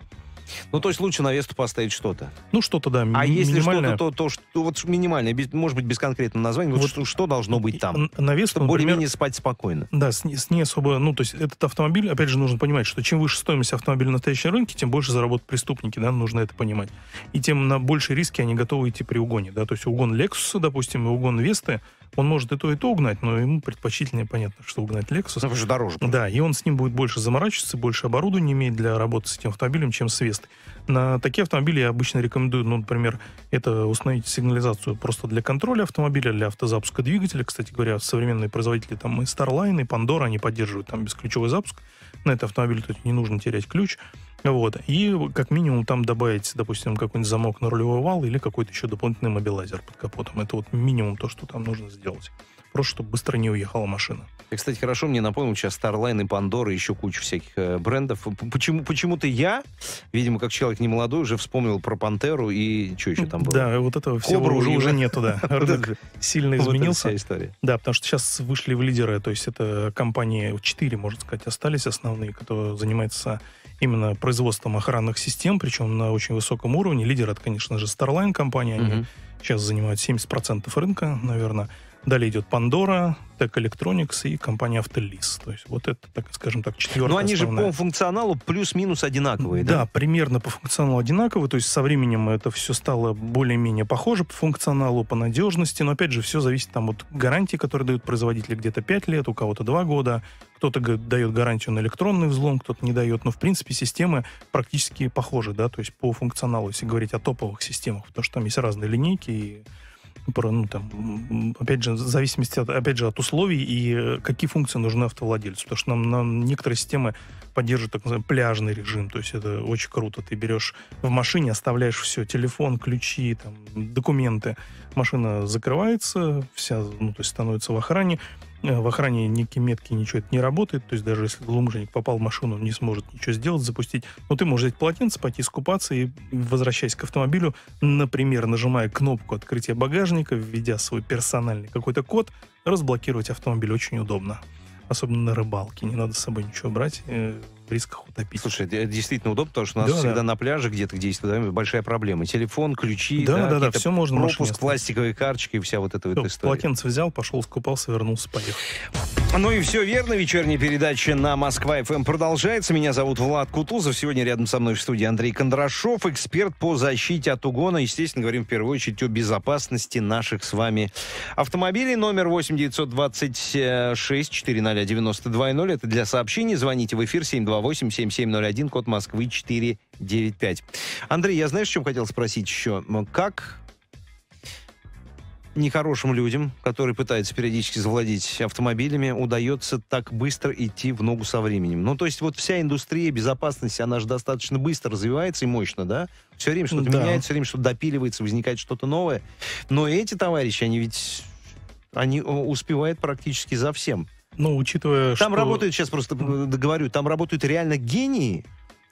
Ну, то есть лучше на «Весту» поставить что-то. Ну, что-то, да. А если что-то, то что, вот минимальное, может быть, без конкретного названия, вот что должно быть там? На «Весту», например, более-менее спать спокойно. Да, с ней особо... Ну, то есть этот автомобиль, опять же, нужно понимать, что чем выше стоимость автомобиля на настоящем рынке, тем больше заработают преступники, да, нужно это понимать. И тем на большие риски они готовы идти при угоне, да. То есть угон «Лексуса», допустим, и угон «Весты», он может и то угнать, но ему предпочтительнее, понятно, что угнать «Лексус». Потому что дороже. Да, и он с ним будет больше заморачиваться, больше оборудования иметь для работы с этим автомобилем, чем с «Вестой». На такие автомобили я обычно рекомендую, ну, например, это установить сигнализацию просто для контроля автомобиля, для автозапуска двигателя. Кстати говоря, современные производители там и Starline, и Pandora, они поддерживают там бесключевой запуск. На этот автомобиль тут не нужно терять ключ. Вот. И как минимум там добавить, допустим, какой-нибудь замок на рулевой вал или какой-то еще дополнительный мобилайзер под капотом. Это вот минимум то, что там нужно сделать. Просто, чтобы быстро не уехала машина. И, кстати, хорошо, мне напомнил сейчас Starline и Pandora, еще куча всяких брендов. Почему-то я, видимо, как человек немолодой, уже вспомнил про Пантеру и что еще там было? Да, вот этого всего уже нету, да. Рынок сильно изменился. Вот эта вся история. Да, потому что сейчас вышли в лидеры, то есть это компании 4, можно сказать, остались основные, которые занимаются именно производством охранных систем, причем на очень высоком уровне. Лидер — это, конечно же, Starline компания, они сейчас занимают 70% рынка, наверное. Далее идет Pandora, Tech Electronics и компания Автолис. То есть вот это, так, скажем так, четвертая. Но они основная. Же по функционалу плюс-минус одинаковые, да? Да, примерно по функционалу одинаковые. То есть со временем это все стало более-менее похоже по функционалу, по надежности. Но опять же, все зависит там от гарантии, которые дают производители, где-то 5 лет, у кого-то 2 года. Кто-то дает гарантию на электронный взлом, кто-то не дает. Но в принципе системы практически похожи, да? То есть по функционалу, если говорить о топовых системах, потому что там есть разные линейки и... Ну, там, опять же, в зависимости от, опять же, от условий и какие функции нужны автовладельцу. Потому что нам некоторые системы поддерживают так называемый пляжный режим. То есть это очень круто. Ты берешь в машине, оставляешь все. Телефон, ключи, там, документы. Машина закрывается, вся, ну, то есть становится в охране. В охране некие метки, ничего это не работает. То есть даже если ломжник попал в машину, он не сможет ничего сделать, запустить. Но ты можешь взять полотенце, пойти искупаться и, возвращаясь к автомобилю, например, нажимая кнопку открытия багажника, введя свой персональный какой-то код, разблокировать автомобиль очень удобно. Особенно на рыбалке. Не надо с собой ничего брать, в рисках утопить. Слушай, это действительно удобно, потому что у нас всегда на пляже где-то, где есть большая проблема. Телефон, ключи, все можно, пропуск, пластиковые карточки и вся вот эта вот история. Полотенце взял, пошел, скупался, вернулся, поехал. Ну и все верно. Вечерняя передача на Москва-ФМ продолжается. Меня зовут Влад Кутузов. Сегодня рядом со мной в студии Андрей Кондрашов, эксперт по защите от угона. Естественно, говорим в первую очередь о безопасности наших с вами автомобилей. Номер 8-926-400-92-0. Это для сообщений. Звоните в эфир 728-7701, код Москвы 495. Андрей, я знаешь, чем хотел спросить еще? Как нехорошим людям, которые пытаются периодически завладеть автомобилями, удается так быстро идти в ногу со временем? Ну, то есть вот вся индустрия безопасности, она же достаточно быстро развивается и мощно, да? Все время что-то меняется, все время что-то допиливается, возникает что-то новое. Но эти товарищи, они ведь... Они успевают практически за всем. Ну, учитывая, там что... работают, сейчас просто договорю, там работают реально гении?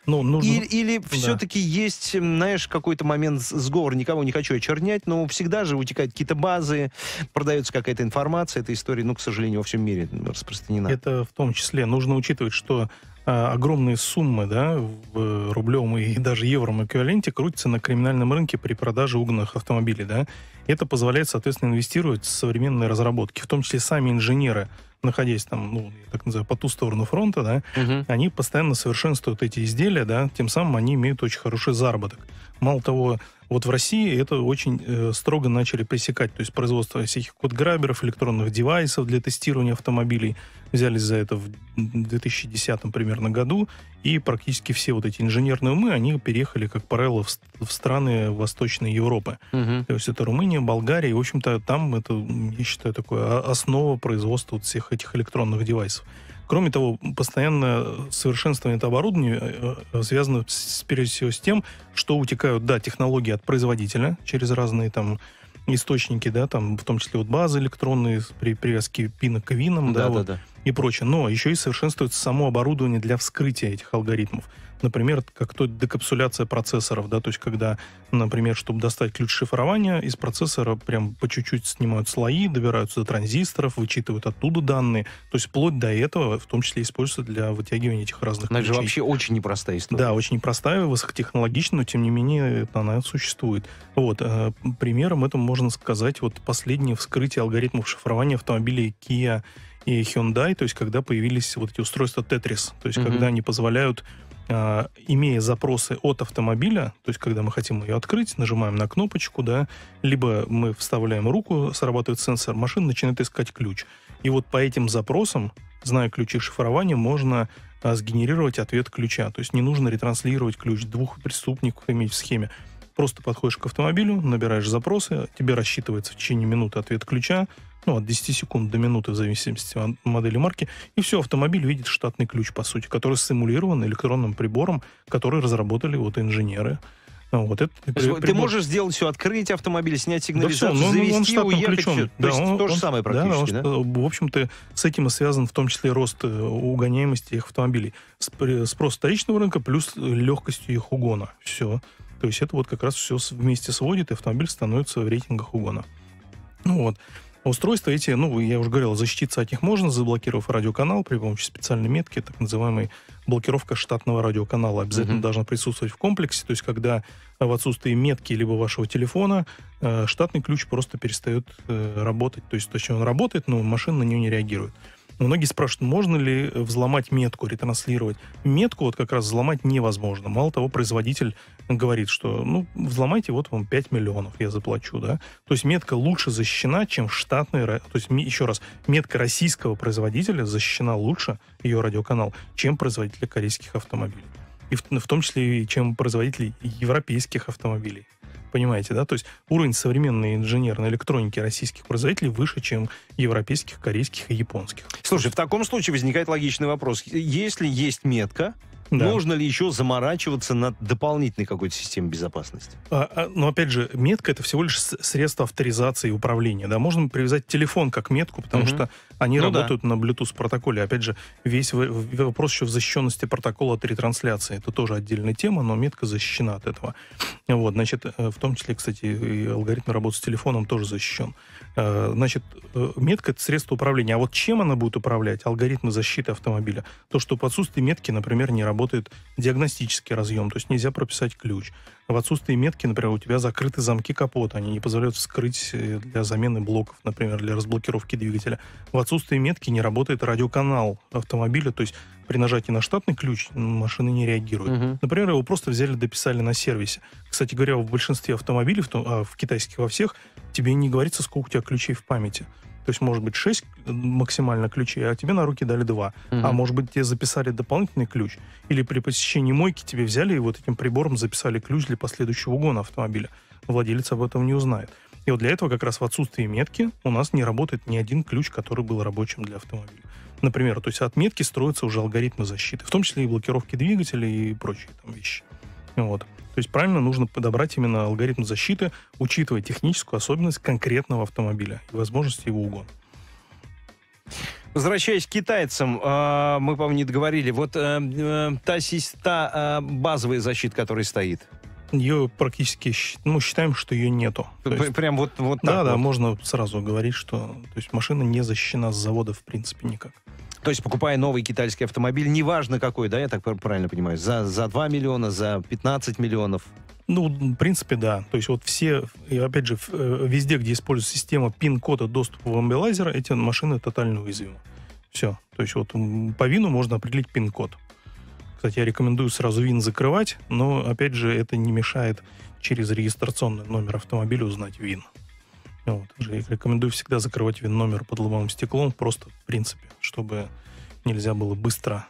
Ну, нужно... Или все-таки есть, знаешь, какой-то момент сговор, никого не хочу очернять, но всегда же утекают какие-то базы, продается какая-то информация, эта история, ну, к сожалению, во всем мире распространена. Это в том числе нужно учитывать, что огромные суммы, да, в рублевом и даже евровом эквиваленте крутятся на криминальном рынке при продаже угнанных автомобилей, да. Это позволяет, соответственно, инвестировать в современные разработки, в том числе сами инженеры, находясь там, ну, я так называю, по ту сторону фронта, да, они постоянно совершенствуют эти изделия, да, тем самым они имеют очень хороший заработок. Мало того, вот в России это очень строго начали пресекать, то есть производство всяких код-граберов, электронных девайсов для тестирования автомобилей, взялись за это в 2010 примерно году, и практически все вот эти инженерные умы, они переехали, как правило, в страны Восточной Европы. То есть это Румыния, Болгария, и, в общем-то, там это, я считаю, такое основа производства вот всех этих электронных девайсов. Кроме того, постоянное совершенствование этого оборудования связано, прежде всего, с тем, что утекают, да, технологии от производителя через разные там источники, да, там, в том числе вот базы электронные, при привязке пина к винам, да, вот, и прочее. Но еще и совершенствуется само оборудование для вскрытия этих алгоритмов. Например, как то декапсуляция процессоров, да, то есть когда, например, чтобы достать ключ шифрования, из процессора прям по чуть-чуть снимают слои, добираются до транзисторов, вычитывают оттуда данные, то есть вплоть до этого, в том числе, используется для вытягивания этих разных ключей. Это же вообще очень непростая история. Да, очень непростая, высокотехнологичная, но, тем не менее, она существует. Вот, примером этому можно сказать вот последнее вскрытие алгоритмов шифрования автомобилей Kia и Hyundai, то есть когда появились вот эти устройства Tetris, то есть когда они позволяют, имея запросы от автомобиля, то есть когда мы хотим ее открыть, нажимаем на кнопочку, да, либо мы вставляем руку, срабатывает сенсор, машина начинает искать ключ. И вот по этим запросам, зная ключи шифрования, можно сгенерировать ответ ключа. То есть не нужно ретранслировать ключ, двух преступников иметь в схеме. Просто подходишь к автомобилю, набираешь запросы, тебе рассчитывается в течение минуты ответ ключа, ну, от 10 секунд до минуты, в зависимости от модели марки, и все, автомобиль видит штатный ключ, по сути, который симулирован электронным прибором, который разработали вот инженеры. Вот это, ты можешь сделать все, открыть автомобиль, снять сигнализацию, да, завести, уехать. То да, есть он, то же самое практически, да? В общем-то, с этим и связан в том числе рост угоняемости их автомобилей. Спрос вторичного рынка плюс легкость их угона. Все. То есть это вот как раз все вместе сводит, и автомобиль становится в рейтингах угона. Ну вот. Устройства эти, ну, я уже говорил, защититься от них можно, заблокировав радиоканал при помощи специальной метки, так называемой блокировка штатного радиоканала. Обязательно должна присутствовать в комплексе, то есть когда в отсутствии метки либо вашего телефона штатный ключ просто перестает работать. То есть точнее он работает, но машина на него не реагирует. Многие спрашивают, можно ли взломать метку, ретранслировать. Метку вот как раз взломать невозможно. Мало того, производитель говорит, что ну, взломайте, вот вам 5 миллионов я заплачу. Да? То есть метка лучше защищена, чем штатная... То есть, еще раз, метка российского производителя защищена лучше, ее радиоканал, чем производителя корейских автомобилей. И в том числе, чем производителей европейских автомобилей. Понимаете, да? То есть уровень современной инженерной электроники российских производителей выше, чем европейских, корейских и японских. Слушай, в таком случае возникает логичный вопрос. Если есть метка, да, нужно ли еще заморачиваться на дополнительной какой-то системе безопасности? Но опять же, метка — это всего лишь средство авторизации и управления. Да? Можно привязать телефон как метку, потому что они работают на Bluetooth-протоколе. Опять же, весь вопрос еще в защищенности протокола от ретрансляции. Это тоже отдельная тема, но метка защищена от этого. Вот, значит, в том числе, кстати, и алгоритм работы с телефоном тоже защищен. Значит, метка — это средство управления. А вот чем она будет управлять? Алгоритмы защиты автомобиля. То, что по отсутствию метки, например, не работает диагностический разъем, то есть нельзя прописать ключ. В отсутствии метки, например, у тебя закрыты замки капота, они не позволяют вскрыть для замены блоков, например, для разблокировки двигателя. В отсутствии метки не работает радиоканал автомобиля, то есть при нажатии на штатный ключ машина не реагирует. Например, его просто взяли, дописали на сервисе. Кстати говоря, в большинстве автомобилей, в китайских во всех, тебе не говорится, сколько у тебя ключей в памяти. То есть, может быть, 6 максимально ключей, а тебе на руки дали 2. А может быть, тебе записали дополнительный ключ. Или при посещении мойки тебе взяли и вот этим прибором записали ключ для последующего угона автомобиля. Владелец об этом не узнает. И вот для этого как раз в отсутствии метки у нас не работает ни один ключ, который был рабочим для автомобиля. Например, то есть от метки строятся уже алгоритмы защиты, в том числе и блокировки двигателя и прочие там вещи. Вот. То есть правильно нужно подобрать именно алгоритм защиты, учитывая техническую особенность конкретного автомобиля и возможности его угона. Возвращаясь к китайцам, мы, по-моему, не договорили. Вот та базовая защита, которая стоит. Ее практически, ну, считаем, что ее нету. Есть, прям вот так? Да, вот. Да, можно сразу говорить, что то есть машина не защищена с завода в принципе никак. То есть, покупая новый китайский автомобиль, неважно какой, да, я так правильно понимаю, за 2 миллиона, за 15 миллионов? Ну, в принципе, да. То есть, вот все, и опять же, везде, где используется система пин-кода доступа в Ambilizer, эти машины тотально уязвимы. Все. То есть, вот по ВИНу можно определить пин-код. Кстати, я рекомендую сразу ВИН закрывать, но, опять же, это не мешает через регистрационный номер автомобиля узнать ВИН. Вот. Я рекомендую всегда закрывать ВИН-номер под лобовым стеклом, просто в принципе, чтобы нельзя было быстро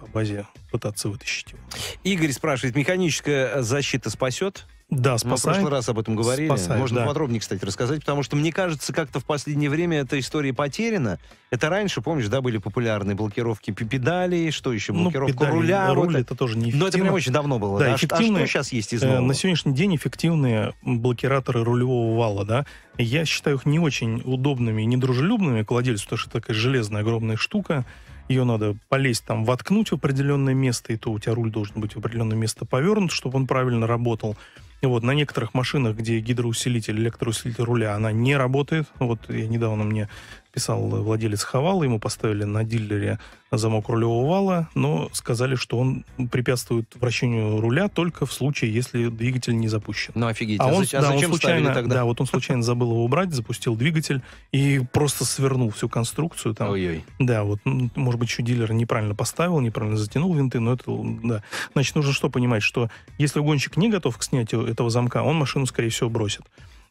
по базе пытаться вытащить его. Игорь спрашивает, механическая защита спасет? Да, спасает. Мы в прошлый раз об этом говорили. Спасает, можно подробнее, кстати, рассказать, потому что, мне кажется, как-то в последнее время эта история потеряна. Это раньше, помнишь, да, были популярны блокировки педалей, что еще, блокировка руля. Руль это тоже неэффективно. Но это прям очень давно было. Да, а что сейчас есть из нового? На сегодняшний день эффективные блокираторы рулевого вала, да, я считаю их не очень удобными и недружелюбными к владельцу, потому что это такая железная огромная штука. Ее надо полезть там, воткнуть в определенное место, и то у тебя руль должен быть в определенное место повернут, чтобы он правильно работал. И вот на некоторых машинах, где гидроусилитель, электроусилитель руля, она не работает. Вот я недавно мне писал владелец Хавала, ему поставили на дилере замок рулевого вала, но сказали, что он препятствует вращению руля только в случае, если двигатель не запущен. Ну офигеть, зачем ставили тогда? Да, вот он случайно забыл его убрать, запустил двигатель и просто свернул всю конструкцию. Ой-ой. Да, вот, может быть, еще дилер неправильно поставил, неправильно затянул винты, но это, да. Значит, нужно что понимать, что если угонщик не готов к снятию этого замка, он машину, скорее всего, бросит.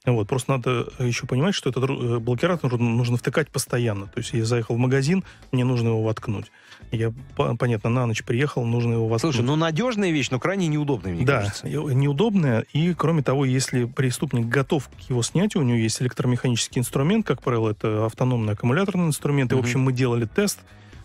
Вот, просто надо еще понимать, что этот блокиратор нужно втыкать постоянно. То есть я заехал в магазин, мне нужно его воткнуть. Я, понятно, на ночь приехал, нужно его воткнуть. Слушай, ну надежная вещь, но крайне неудобная, мне кажется. Да, неудобная. И, кроме того, если преступник готов к его снятию, у него есть электромеханический инструмент, как правило, это автономный аккумуляторный инструмент. И, в общем, мы делали тест,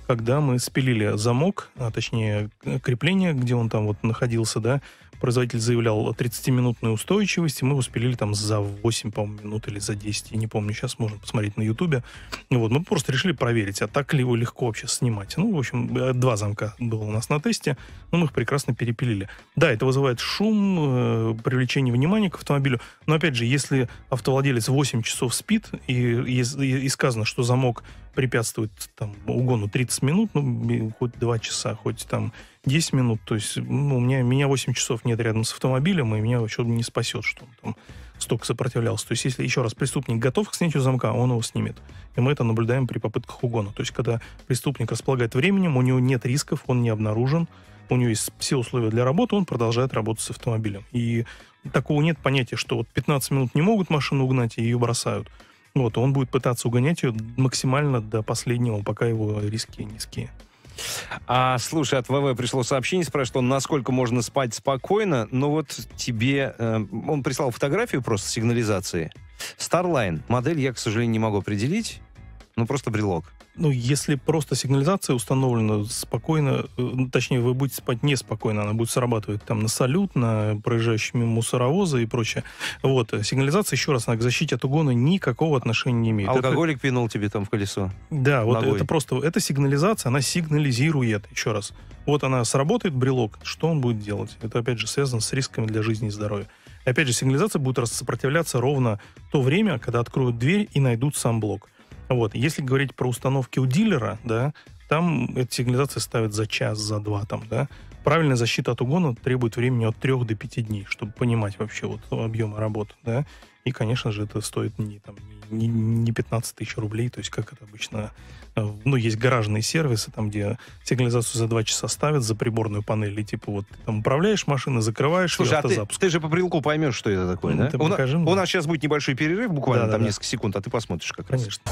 когда мы спилили замок, а точнее крепление, где он там вот находился, да, производитель заявлял 30-минутную устойчивость, и мы воспилили там за 8, по-моему, минут или за 10, я не помню, сейчас можно посмотреть на Ютубе. Вот, мы просто решили проверить, а так ли его легко вообще снимать. Ну, в общем, 2 замка было у нас на тесте, но мы их прекрасно перепилили. Да, это вызывает шум, привлечение внимания к автомобилю, но, опять же, если автовладелец 8 часов спит, и сказано, что замок препятствует там угону 30 минут, ну, хоть 2 часа, хоть там 10 минут, то есть ну, у меня 8 часов нет рядом с автомобилем, и меня вообще не спасет, что он там столько сопротивлялся. То есть если, еще раз, преступник готов к снятию замка, он его снимет. И мы это наблюдаем при попытках угона. То есть когда преступник располагает временем, у него нет рисков, он не обнаружен, у него есть все условия для работы, он продолжает работать с автомобилем. И такого нет понятия, что вот 15 минут не могут машину угнать, и ее бросают. Вот, он будет пытаться угонять ее максимально до последнего, пока его риски низкие. А, слушай, от ВВ пришло сообщение, спрашивает он, насколько можно спать спокойно, но вот тебе... он прислал фотографию просто сигнализации. Starline. Модель я, к сожалению, не могу определить, но просто брелок. Ну, если просто сигнализация установлена спокойно, точнее, вы будете спать неспокойно, она будет срабатывать там на салют, на проезжающие мимо мусоровозы и прочее. Вот, сигнализация, еще раз, она к защите от угона никакого отношения не имеет. Алкоголик это... пинул тебе там в колесо. Да, вот ногой. Это просто, эта сигнализация, она сигнализирует, еще раз. Вот она сработает, брелок, что он будет делать? Это, опять же, связано с рисками для жизни и здоровья. И, опять же, сигнализация будет сопротивляться ровно то время, когда откроют дверь и найдут сам блок. Вот. Если говорить про установки у дилера, да, там эта сигнализация ставят за час, за 2. Там, да. Правильная защита от угона требует времени от 3 до 5 дней, чтобы понимать вообще вот объемы работы. Да. И, конечно же, это стоит не 15 тысяч рублей, то есть как это обычно... Ну, есть гаражные сервисы, там, где сигнализацию за 2 часа ставят за приборную панель, и типа вот там управляешь машиной, закрываешь. Слушай, автозапуск. Ты же по прилку поймешь, что это такое, ну, да? У нас сейчас будет небольшой перерыв, буквально несколько секунд, а ты посмотришь как раз. Конечно.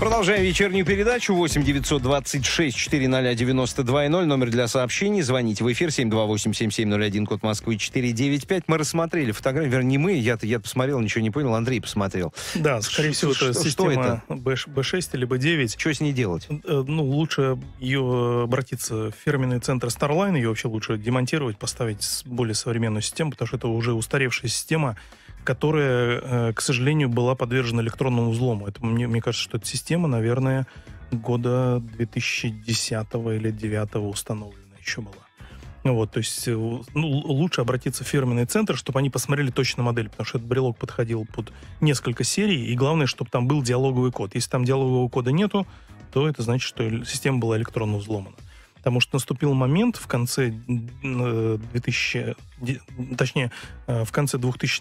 Продолжаем вечернюю передачу. 8-926-400-92-0, номер для сообщений. Звоните в эфир 728-7701, код Москвы 495. Мы рассмотрели фотографию, вернее, не мы, я посмотрел, ничего не понял, Андрей посмотрел. Да, скорее всего, это система B6 или B9. Что с ней делать? Ну, лучше ее обратиться в фирменный центр Starline, ее вообще лучше демонтировать, поставить более современную систему, потому что это уже устаревшая система, которая, к сожалению, была подвержена электронному взлому. Это, мне кажется, что эта система, наверное, года 2010 или 2009 установлена еще была. Вот, то есть ну, лучше обратиться в фирменный центр, чтобы они посмотрели точно модель, потому что этот брелок подходил под несколько серий, и главное, чтобы там был диалоговый код. Если там диалогового кода нету, то это значит, что система была электронно взломана. Потому что наступил момент в конце 2000-х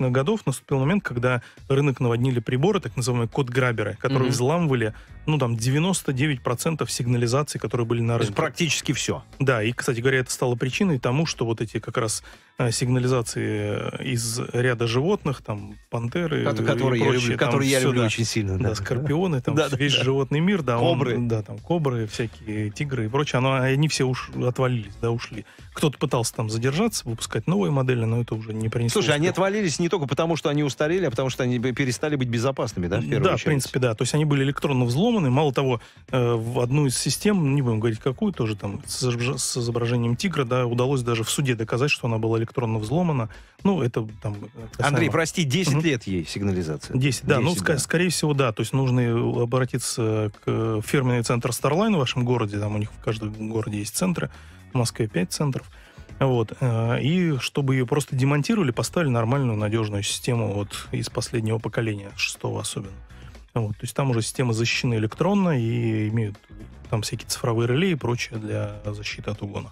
годов наступил момент, когда рынок наводнили приборы, так называемые код-граберы, которые взламывали, ну, там, 99% сигнализации, которые были на рынке. То есть практически все. Да, и, кстати говоря, это стало причиной тому, что вот эти как раз сигнализации из ряда животных, там, пантеры, которые я люблю очень сильно. Да, скорпионы, там, весь животный мир, да, кобры. Да, там, кобры, всякие тигры и прочее, они все отвалились, да, ушли. Кто-то пытался там задержаться, выпускать новые модели, но это уже не принесло. Слушай, они отвалились не только потому, что они устарели, а потому, что они перестали быть безопасными, да, в первую очередь? В принципе, да. То есть они были электронно взломаны. Мало того, в одну из систем, не будем говорить какую, тоже там с изображением тигра, да, удалось даже в суде доказать, что она была электронно взломана. Ну, это там... Андрей, прости, 10 лет ей сигнализация. 10, да. 10, ну, да. Скорее всего, да. То есть нужно обратиться к фирменный центр Starline в вашем городе. Там у них в каждом городе есть центры. В Москве 5 центров. Вот. И чтобы ее просто демонтировали, поставили нормальную, надежную систему вот из последнего поколения, 6-го особенно. Вот. То есть там уже системы защищены электронно и имеют там всякие цифровые реле и прочее для защиты от угона.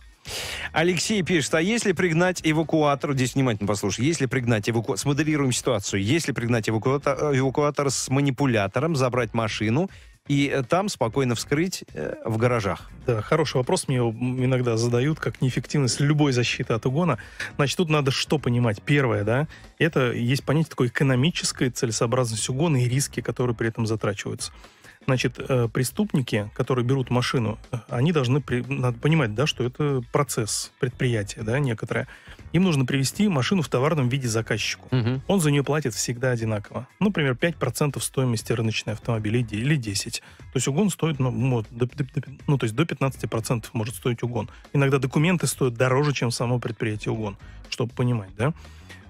Алексей пишет, а если пригнать эвакуатор, здесь внимательно послушай, если пригнать эвакуатор, смоделируем ситуацию, если пригнать эвакуатор с манипулятором, забрать машину и там спокойно вскрыть в гаражах? Да, хороший вопрос, мне его иногда задают, как неэффективность любой защиты от угона. Значит, тут надо что понимать? Первое, да, это есть понятие такой экономической целесообразности угона и риски, которые при этом затрачиваются. Значит, преступники, которые берут машину, они должны, надо понимать, да, что это процесс предприятия, да, некоторое. Им нужно привести машину в товарном виде заказчику. Угу. Он за нее платит всегда одинаково. Например, 5% стоимости рыночной автомобиля или 10%. То есть угон стоит, то есть до 15% может стоить угон. Иногда документы стоят дороже, чем само предприятие угон. чтобы понимать, да.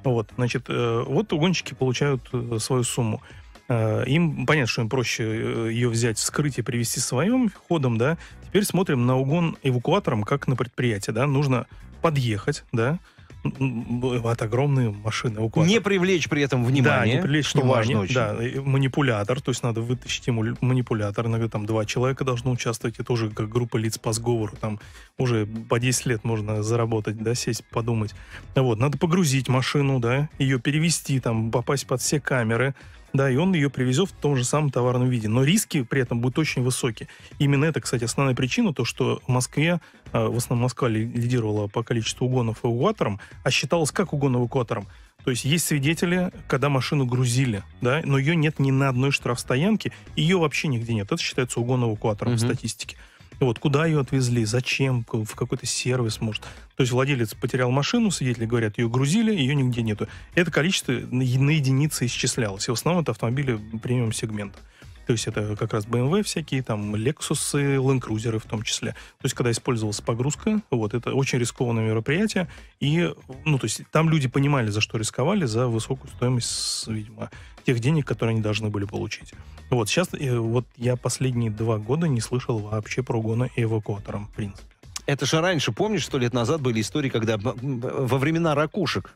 Вот, значит, вот угонщики получают свою сумму. Им, понятно, что им проще ее взять, вскрыть и привести своим ходом, да. Теперь смотрим на угон эвакуатором, как на предприятие, да. Нужно подъехать, да. Бывают огромные машины. Не привлечь при этом внимание. Да, не привлечь, что важно очень. Да, манипулятор, то есть надо вытащить ему манипулятор. Иногда там 2 человека должно участвовать. Это уже как группа лиц по сговору. Там уже по 10 лет можно заработать, да, сесть, подумать. Вот, надо погрузить машину, да, ее перевести, там, попасть под все камеры. Да, и он ее привезет в том же самом товарном виде. Но риски при этом будут очень высоки. Именно это, кстати, основная причина, то, что в Москве, в основном Москва лидировала по количеству угонов эвакуатором, а считалось как угон эвакуатором. То есть есть свидетели, когда машину грузили, да, но ее нет ни на одной штрафстоянке, ее вообще нигде нет. Это считается угон эвакуатором в статистике. Вот, куда ее отвезли, зачем, в какой-то сервис, может. То есть владелец потерял машину, свидетели говорят, ее грузили, ее нигде нету. Это количество на единицы исчислялось. И в основном это автомобили премиум-сегмента. То есть это как раз BMW всякие, там, Lexus, Land Cruiser в том числе. То есть когда использовалась погрузка, вот, это очень рискованное мероприятие. И, ну, то есть там люди понимали, за что рисковали, за высокую стоимость, видимо, тех денег, которые они должны были получить. Вот, сейчас, вот я последние 2 года не слышал вообще про угоны эвакуатором, в принципе. Это же раньше, помнишь, 100 лет назад были истории, когда во времена ракушек,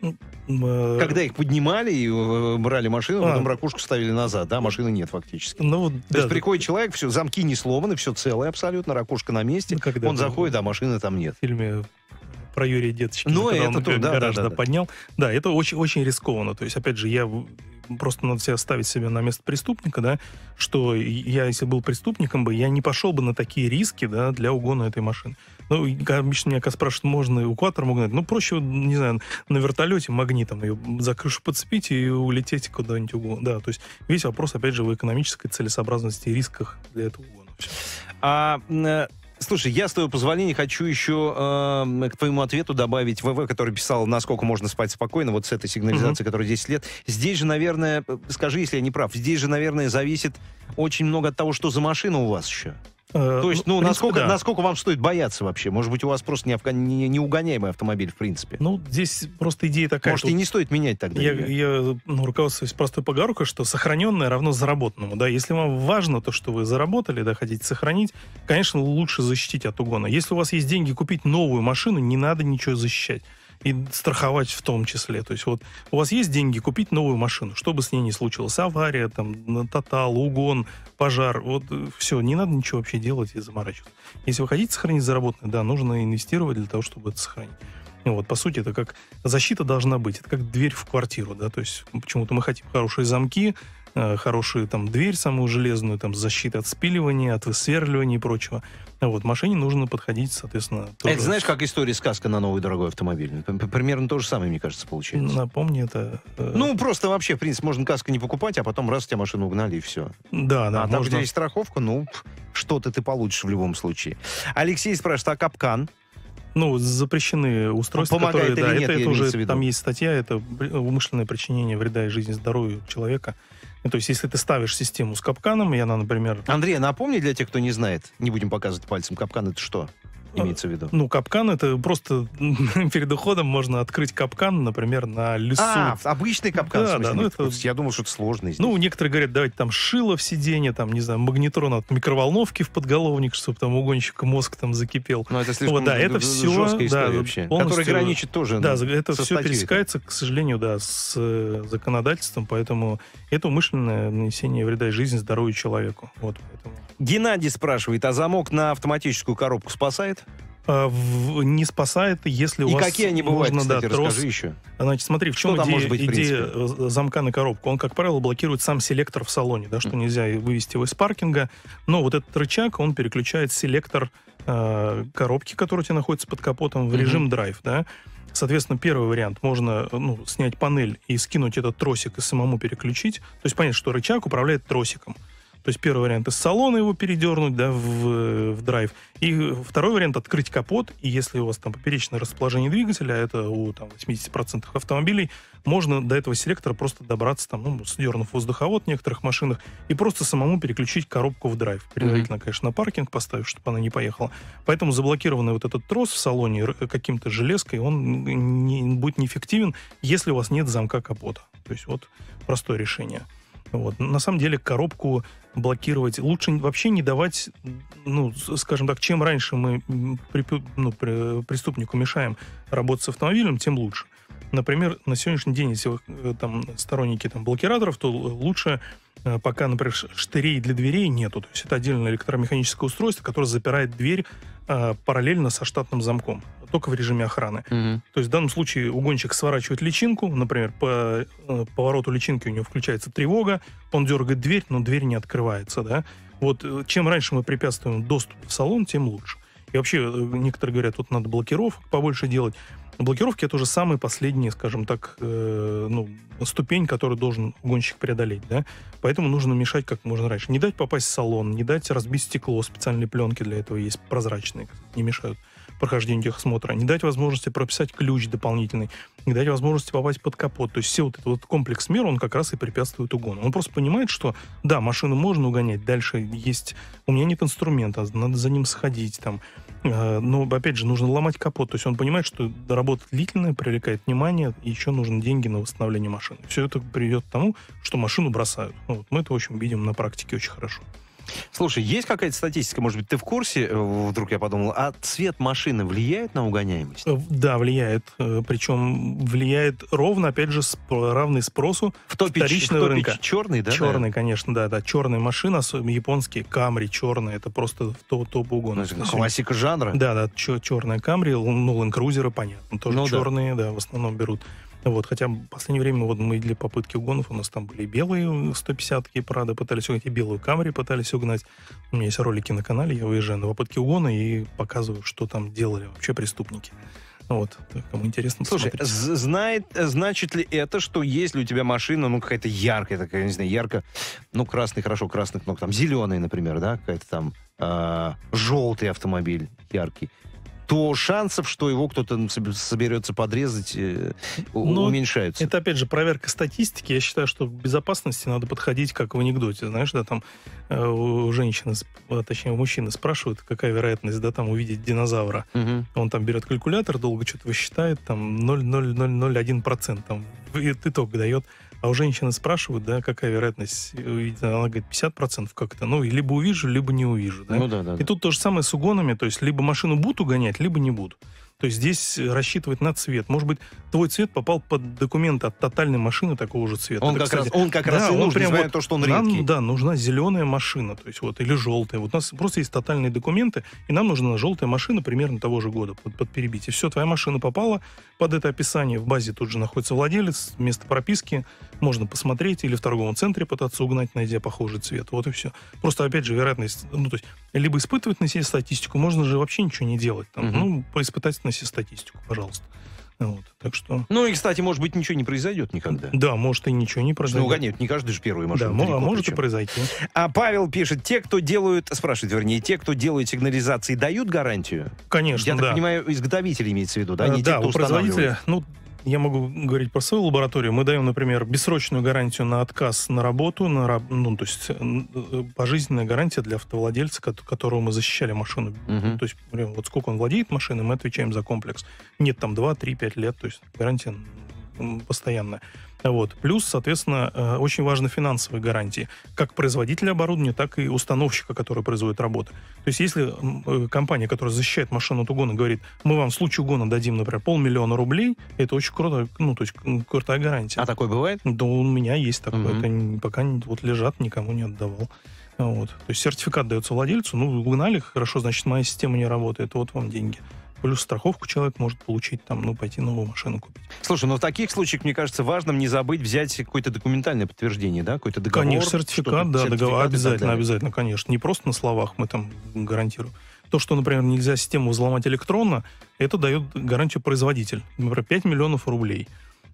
когда их поднимали и брали машину, потом ракушку ставили назад, да, машины нет фактически. Ну, то есть приходит человек, все, замки не сломаны, все целое абсолютно, ракушка на месте, когда он заходит, а машины там нет. В фильме про Юрия Деточкина, когда это он гараж поднял. Да, это очень-очень рискованно. То есть, опять же, я... Просто надо себя ставить себе на место преступника, да, что я, если был преступником бы, я не пошел бы на такие риски, да, для угона этой машины. Ну, обычно меня спрашивают, можно эвакуатором угнать? Ну, проще, не знаю, на вертолете магнитом ее за крышу подцепить и улететь куда-нибудь угон. Да, то есть весь вопрос, опять же, в экономической целесообразности и рисках для этого угона. Слушай, я, с твоего позволения, хочу еще к твоему ответу добавить ВВ, который писал, насколько можно спать спокойно, вот с этой сигнализацией, которая 10 лет. Здесь же, наверное, скажи, если я не прав, здесь же, наверное, зависит очень много от того, что за машина у вас еще. То есть, ну, насколько вам стоит бояться вообще? Может быть, у вас просто неугоняемый автомобиль, в принципе. Ну, здесь просто идея такая. Может, и не стоит менять тогда. Я руководствуюсь простой поговоркой, что сохраненное равно заработанному. Да? Если вам важно то, что вы заработали, да, хотите сохранить, конечно, лучше защитить от угона. Если у вас есть деньги купить новую машину, не надо ничего защищать. И страховать в том числе. То есть вот у вас есть деньги купить новую машину, что бы с ней ни случилось. Авария, там, тотал, угон, пожар. Вот все, не надо ничего вообще делать и заморачиваться. Если вы хотите сохранить заработанное, да, нужно инвестировать для того, чтобы это сохранить. Вот, по сути, это как защита должна быть. Это как дверь в квартиру, да. То есть почему-то мы хотим хорошие замки, хорошую там дверь самую железную, там защита от спиливания, от высверливания и прочего. Вот, машине нужно подходить, соответственно... Тоже... Это, знаешь, как история сказка на новый дорогой автомобиль. Примерно то же самое, мне кажется, получается. Напомни, это... Ну, просто вообще, в принципе, можно каску не покупать, а потом раз тебя машину угнали, и все. Да, да. А можно... там, где есть страховка, ну, что-то ты получишь в любом случае. Алексей спрашивает, а капкан? Ну, запрещены устройства, помогает, которые... Да, это уже, там есть статья, это умышленное причинение вреда и жизни здоровью человека. То есть, если ты ставишь систему с капканом, я, например... Андрей, напомни для тех, кто не знает, не будем показывать пальцем, капкан — это что имеется в виду? Ну, капкан — это просто перед уходом можно открыть капкан, например, на лесу. А, обычный капкан, да, в смысле, да, ну, это... Я думал, что это сложно здесь. Ну, некоторые говорят, давайте там шило в сиденье, там, не знаю, магнитрон от микроволновки в подголовник, чтобы там угонщика мозг там закипел. Ну, это слишком вот, да, это жесткая история, да, вообще, которая граничит тоже. Да, ну, это все пересекается, к сожалению, да, с законодательством, поэтому это умышленное нанесение вреда и жизни здоровью человеку. Вот, поэтому. Геннадий спрашивает, а замок на автоматическую коробку спасает? Не спасает, если у вас... И какие они бывают, нужно, кстати, да, расскажи еще. Значит, смотри, в чем идея замка на коробку. Он, как правило, блокирует сам селектор в салоне, да, что нельзя вывести его из паркинга. Но вот этот рычаг, он переключает селектор коробки, который у тебя находится под капотом, в режим драйв, да. Соответственно, первый вариант. Можно, ну, снять панель и скинуть этот тросик и самому переключить. То есть понятно, что рычаг управляет тросиком. То есть первый вариант — из салона его передернуть, да, в драйв. И второй вариант — открыть капот. И если у вас там поперечное расположение двигателя, это у там, 80% автомобилей, можно до этого селектора просто добраться, там, ну, сдернув воздуховод в некоторых машинах, и просто самому переключить коробку в драйв. Предварительно, конечно, на паркинг поставив, чтобы она не поехала. Поэтому заблокированный вот этот трос в салоне каким-то железкой, он не будет неэффективен, если у вас нет замка капота. То есть вот простое решение. Вот. На самом деле коробку блокировать лучше вообще не давать, ну, скажем так, чем раньше мы преступнику мешаем работать с автомобилем, тем лучше. Например, на сегодняшний день, если вы там сторонники там блокираторов, то лучше пока, например, штырей для дверей нету. То есть это отдельное электромеханическое устройство, которое запирает дверь параллельно со штатным замком, только в режиме охраны. То есть в данном случае угонщик сворачивает личинку, например, по повороту личинки у него включается тревога, он дергает дверь, но дверь не открывается. Да? Вот чем раньше мы препятствуем доступу в салон, тем лучше. И вообще некоторые говорят, вот надо блокировок побольше делать. Блокировки — это уже самая последняя, скажем так, ну, ступень, которую должен гонщик преодолеть, да? Поэтому нужно мешать как можно раньше. Не дать попасть в салон, не дать разбить стекло, специальные пленки для этого есть, прозрачные, не мешают прохождению техосмотра. Не дать возможности прописать ключ дополнительный, не дать возможности попасть под капот. То есть все вот этот вот комплекс мер, он как раз и препятствует угону. Он просто понимает, что да, машину можно угонять, дальше есть... У меня нет инструмента, надо за ним сходить, там. Но, опять же, нужно ломать капот. То есть он понимает, что работа длительная, привлекает внимание, и еще нужны деньги на восстановление машины. Все это приведет к тому, что машину бросают. Вот. Мы это очень видим на практике очень хорошо. Слушай, есть какая-то статистика, может быть, ты в курсе, вдруг я подумал, а цвет машины влияет на угоняемость? Да, влияет. Причем влияет ровно, опять же, равный спросу вторичного рынка. Черный, да? Черный, да? Конечно, да. Черная машина, японские камри черные, это просто топ угона. Ну, классика жанра. Да, да, черная камри, ну, лэнд-крузеры, понятно, тоже ну, черные, да, в основном берут. Вот, хотя в последнее время вот мы для попытки угонов, у нас там были белые 150-ки, Прада пытались угнать, и белую Камри пытались угнать. У меня есть ролики на канале, я выезжаю на попытки угона и показываю, что там делали вообще преступники. Вот, кому интересно посмотреть. Слушай, значит ли это, что если у тебя машина, ну, какая-то яркая такая, не знаю, ярко, ну, красный, хорошо, красных ног, там, зеленый, например, да, какая-то там желтый автомобиль яркий, то шансов, что его кто-то соберется подрезать, уменьшаются. Это, опять же, проверка статистики. Я считаю, что к безопасности надо подходить как в анекдоте. Знаешь, да, там у женщины, точнее, у мужчины спрашивают, какая вероятность, да, там, увидеть динозавра. Он там берет калькулятор, долго что-то высчитает, там, 0,0001% там, итог дает. А у женщины спрашивают, да, какая вероятность увидеть, она говорит, 50% как-то. Ну, либо увижу, либо не увижу. Да? Ну, да, да, и тут то же самое с угонами. То есть либо машину будут угонять, либо не будут. То есть здесь рассчитывать на цвет. Может быть, твой цвет попал под документы от тотальной машины такого же цвета. Он, это, как, кстати, раз, он как раз и нужен, несмотря на то, что он редкий. Нам, да, нужна зеленая машина, то есть вот, или желтая. Вот у нас просто есть тотальные документы, и нам нужна желтая машина примерно того же года подперебить. И все, твоя машина попала под это описание. В базе тут же находится владелец, место прописки. Можно посмотреть или в торговом центре пытаться угнать, найдя похожий цвет. Вот и все. Просто, опять же, вероятность... Ну, то есть, либо испытывать на себе статистику, можно же вообще ничего не делать. Там, ну, поиспытать на себе статистику, пожалуйста. Вот, так что... Ну и, кстати, может быть, ничего не произойдет никогда. Да, может, и ничего не произойдет. Ну, угоняют не каждый же первую машину. Да, а может и произойти. А Павел пишет, те, кто делают сигнализации, дают гарантию? Конечно, да. Я так понимаю, изготовитель имеется в виду, да? Не те, кто устанавливает. Ну, я могу говорить про свою лабораторию. Мы даем, например, бессрочную гарантию на отказ на работу, ну, то есть пожизненная гарантия для автовладельца, которого мы защищали машину. То есть, например, вот сколько он владеет машиной, мы отвечаем за комплекс. Нет, там 2, 3, 5 лет, то есть гарантия постоянная. Вот. Плюс, соответственно, очень важны финансовые гарантии. Как производителя оборудования, так и установщика, который производит работу. То есть если компания, которая защищает машину от угона, говорит, мы вам в случае угона дадим, например, 500 000 рублей, это очень круто, ну, то есть крутая гарантия. А такое бывает? Да, у меня есть такое. Это пока вот лежат, никому не отдавал. Вот. То есть сертификат дается владельцу, ну, угнали, хорошо, значит, моя система не работает, вот вам деньги. Плюс страховку человек может получить, там, ну, пойти новую машину купить. Слушай, но в таких случаях, мне кажется, важным не забыть взять какое-то документальное подтверждение, да, какой-то договор. Конечно, сертификат, да, договор, обязательно, обязательно, конечно. Не просто на словах мы там гарантируем. То, что, например, нельзя систему взломать электронно, это дает гарантию производитель. Например, 5 миллионов рублей.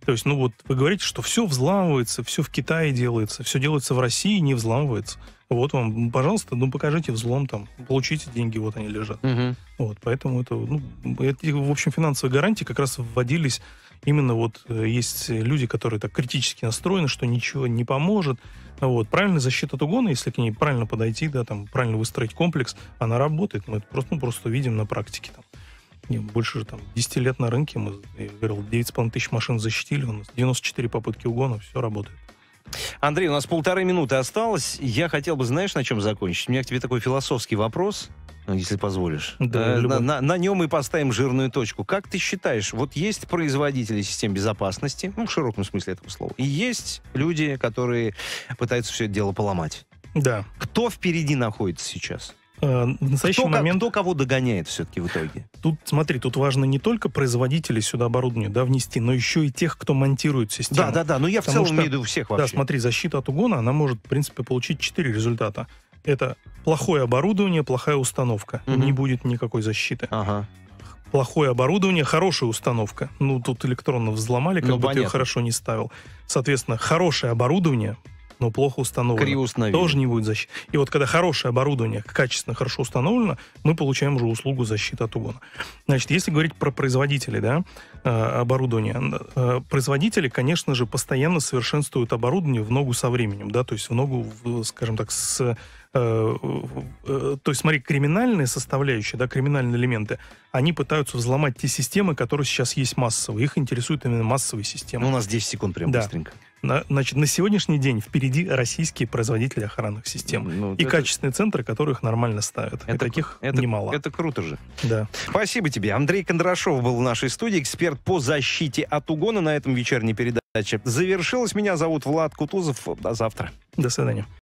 То есть, ну вот, вы говорите, что все взламывается, все в Китае делается, все делается в России, не взламывается. Вот вам, пожалуйста, ну покажите взлом там, получите деньги, вот они лежат. Угу. Вот, поэтому это, ну, это, в общем, финансовые гарантии как раз вводились именно вот есть люди, которые так критически настроены, что ничего не поможет. Вот. Правильная защита от угона, если к ней правильно подойти, да, там, правильно выстроить комплекс, она работает. Мы это просто, ну, просто видим на практике. Там. Больше же там 10 лет на рынке, мы, я говорил, 9,5 тысяч машин защитили, у нас 94 попытки угона, все работает. Андрей, у нас 1,5 минуты осталось. Я хотел бы, знаешь, на чем закончить? У меня к тебе такой философский вопрос, если позволишь. Да, на нем мы поставим жирную точку. Как ты считаешь, вот есть производители систем безопасности, ну, в широком смысле этого слова, и есть люди, которые пытаются все это дело поломать. Да. Кто впереди находится сейчас? В настоящий момент... Кто кого догоняет все-таки в итоге? Тут, смотри, тут важно не только производителей сюда оборудование, да, внести, но еще и тех, кто монтирует систему. Да-да-да, но я в целом имею в виду всех вообще. Да, смотри, защита от угона, она может, в принципе, получить 4 результата. Это плохое оборудование, плохая установка. Угу. Не будет никакой защиты. Ага. Плохое оборудование, хорошая установка. Ну, тут электронно взломали, как бы ты ее хорошо не ставил. Соответственно, хорошее оборудование... но плохо установлено. Тоже не будет защиты. И вот когда хорошее оборудование качественно, хорошо установлено, мы получаем уже услугу защиты от угона. Значит, если говорить про производителей, да, оборудования, производители, конечно же, постоянно совершенствуют оборудование в ногу со временем, да, то есть в ногу, скажем так, с... То есть, смотри, криминальные составляющие, да, криминальные элементы, они пытаются взломать те системы, которые сейчас есть массовые. Их интересуют именно массовые системы. Ну, у нас 10 секунд прям быстренько. Значит, на сегодняшний день впереди российские производители охранных систем. Ну, и это... качественные центры, которые их нормально ставят. Это, и таких немало. Это круто же. Да. Спасибо тебе. Андрей Кондрашов был в нашей студии, эксперт по защите от угона. На этом вечерняя передача завершилась. Меня зовут Влад Кутузов. До завтра. До свидания.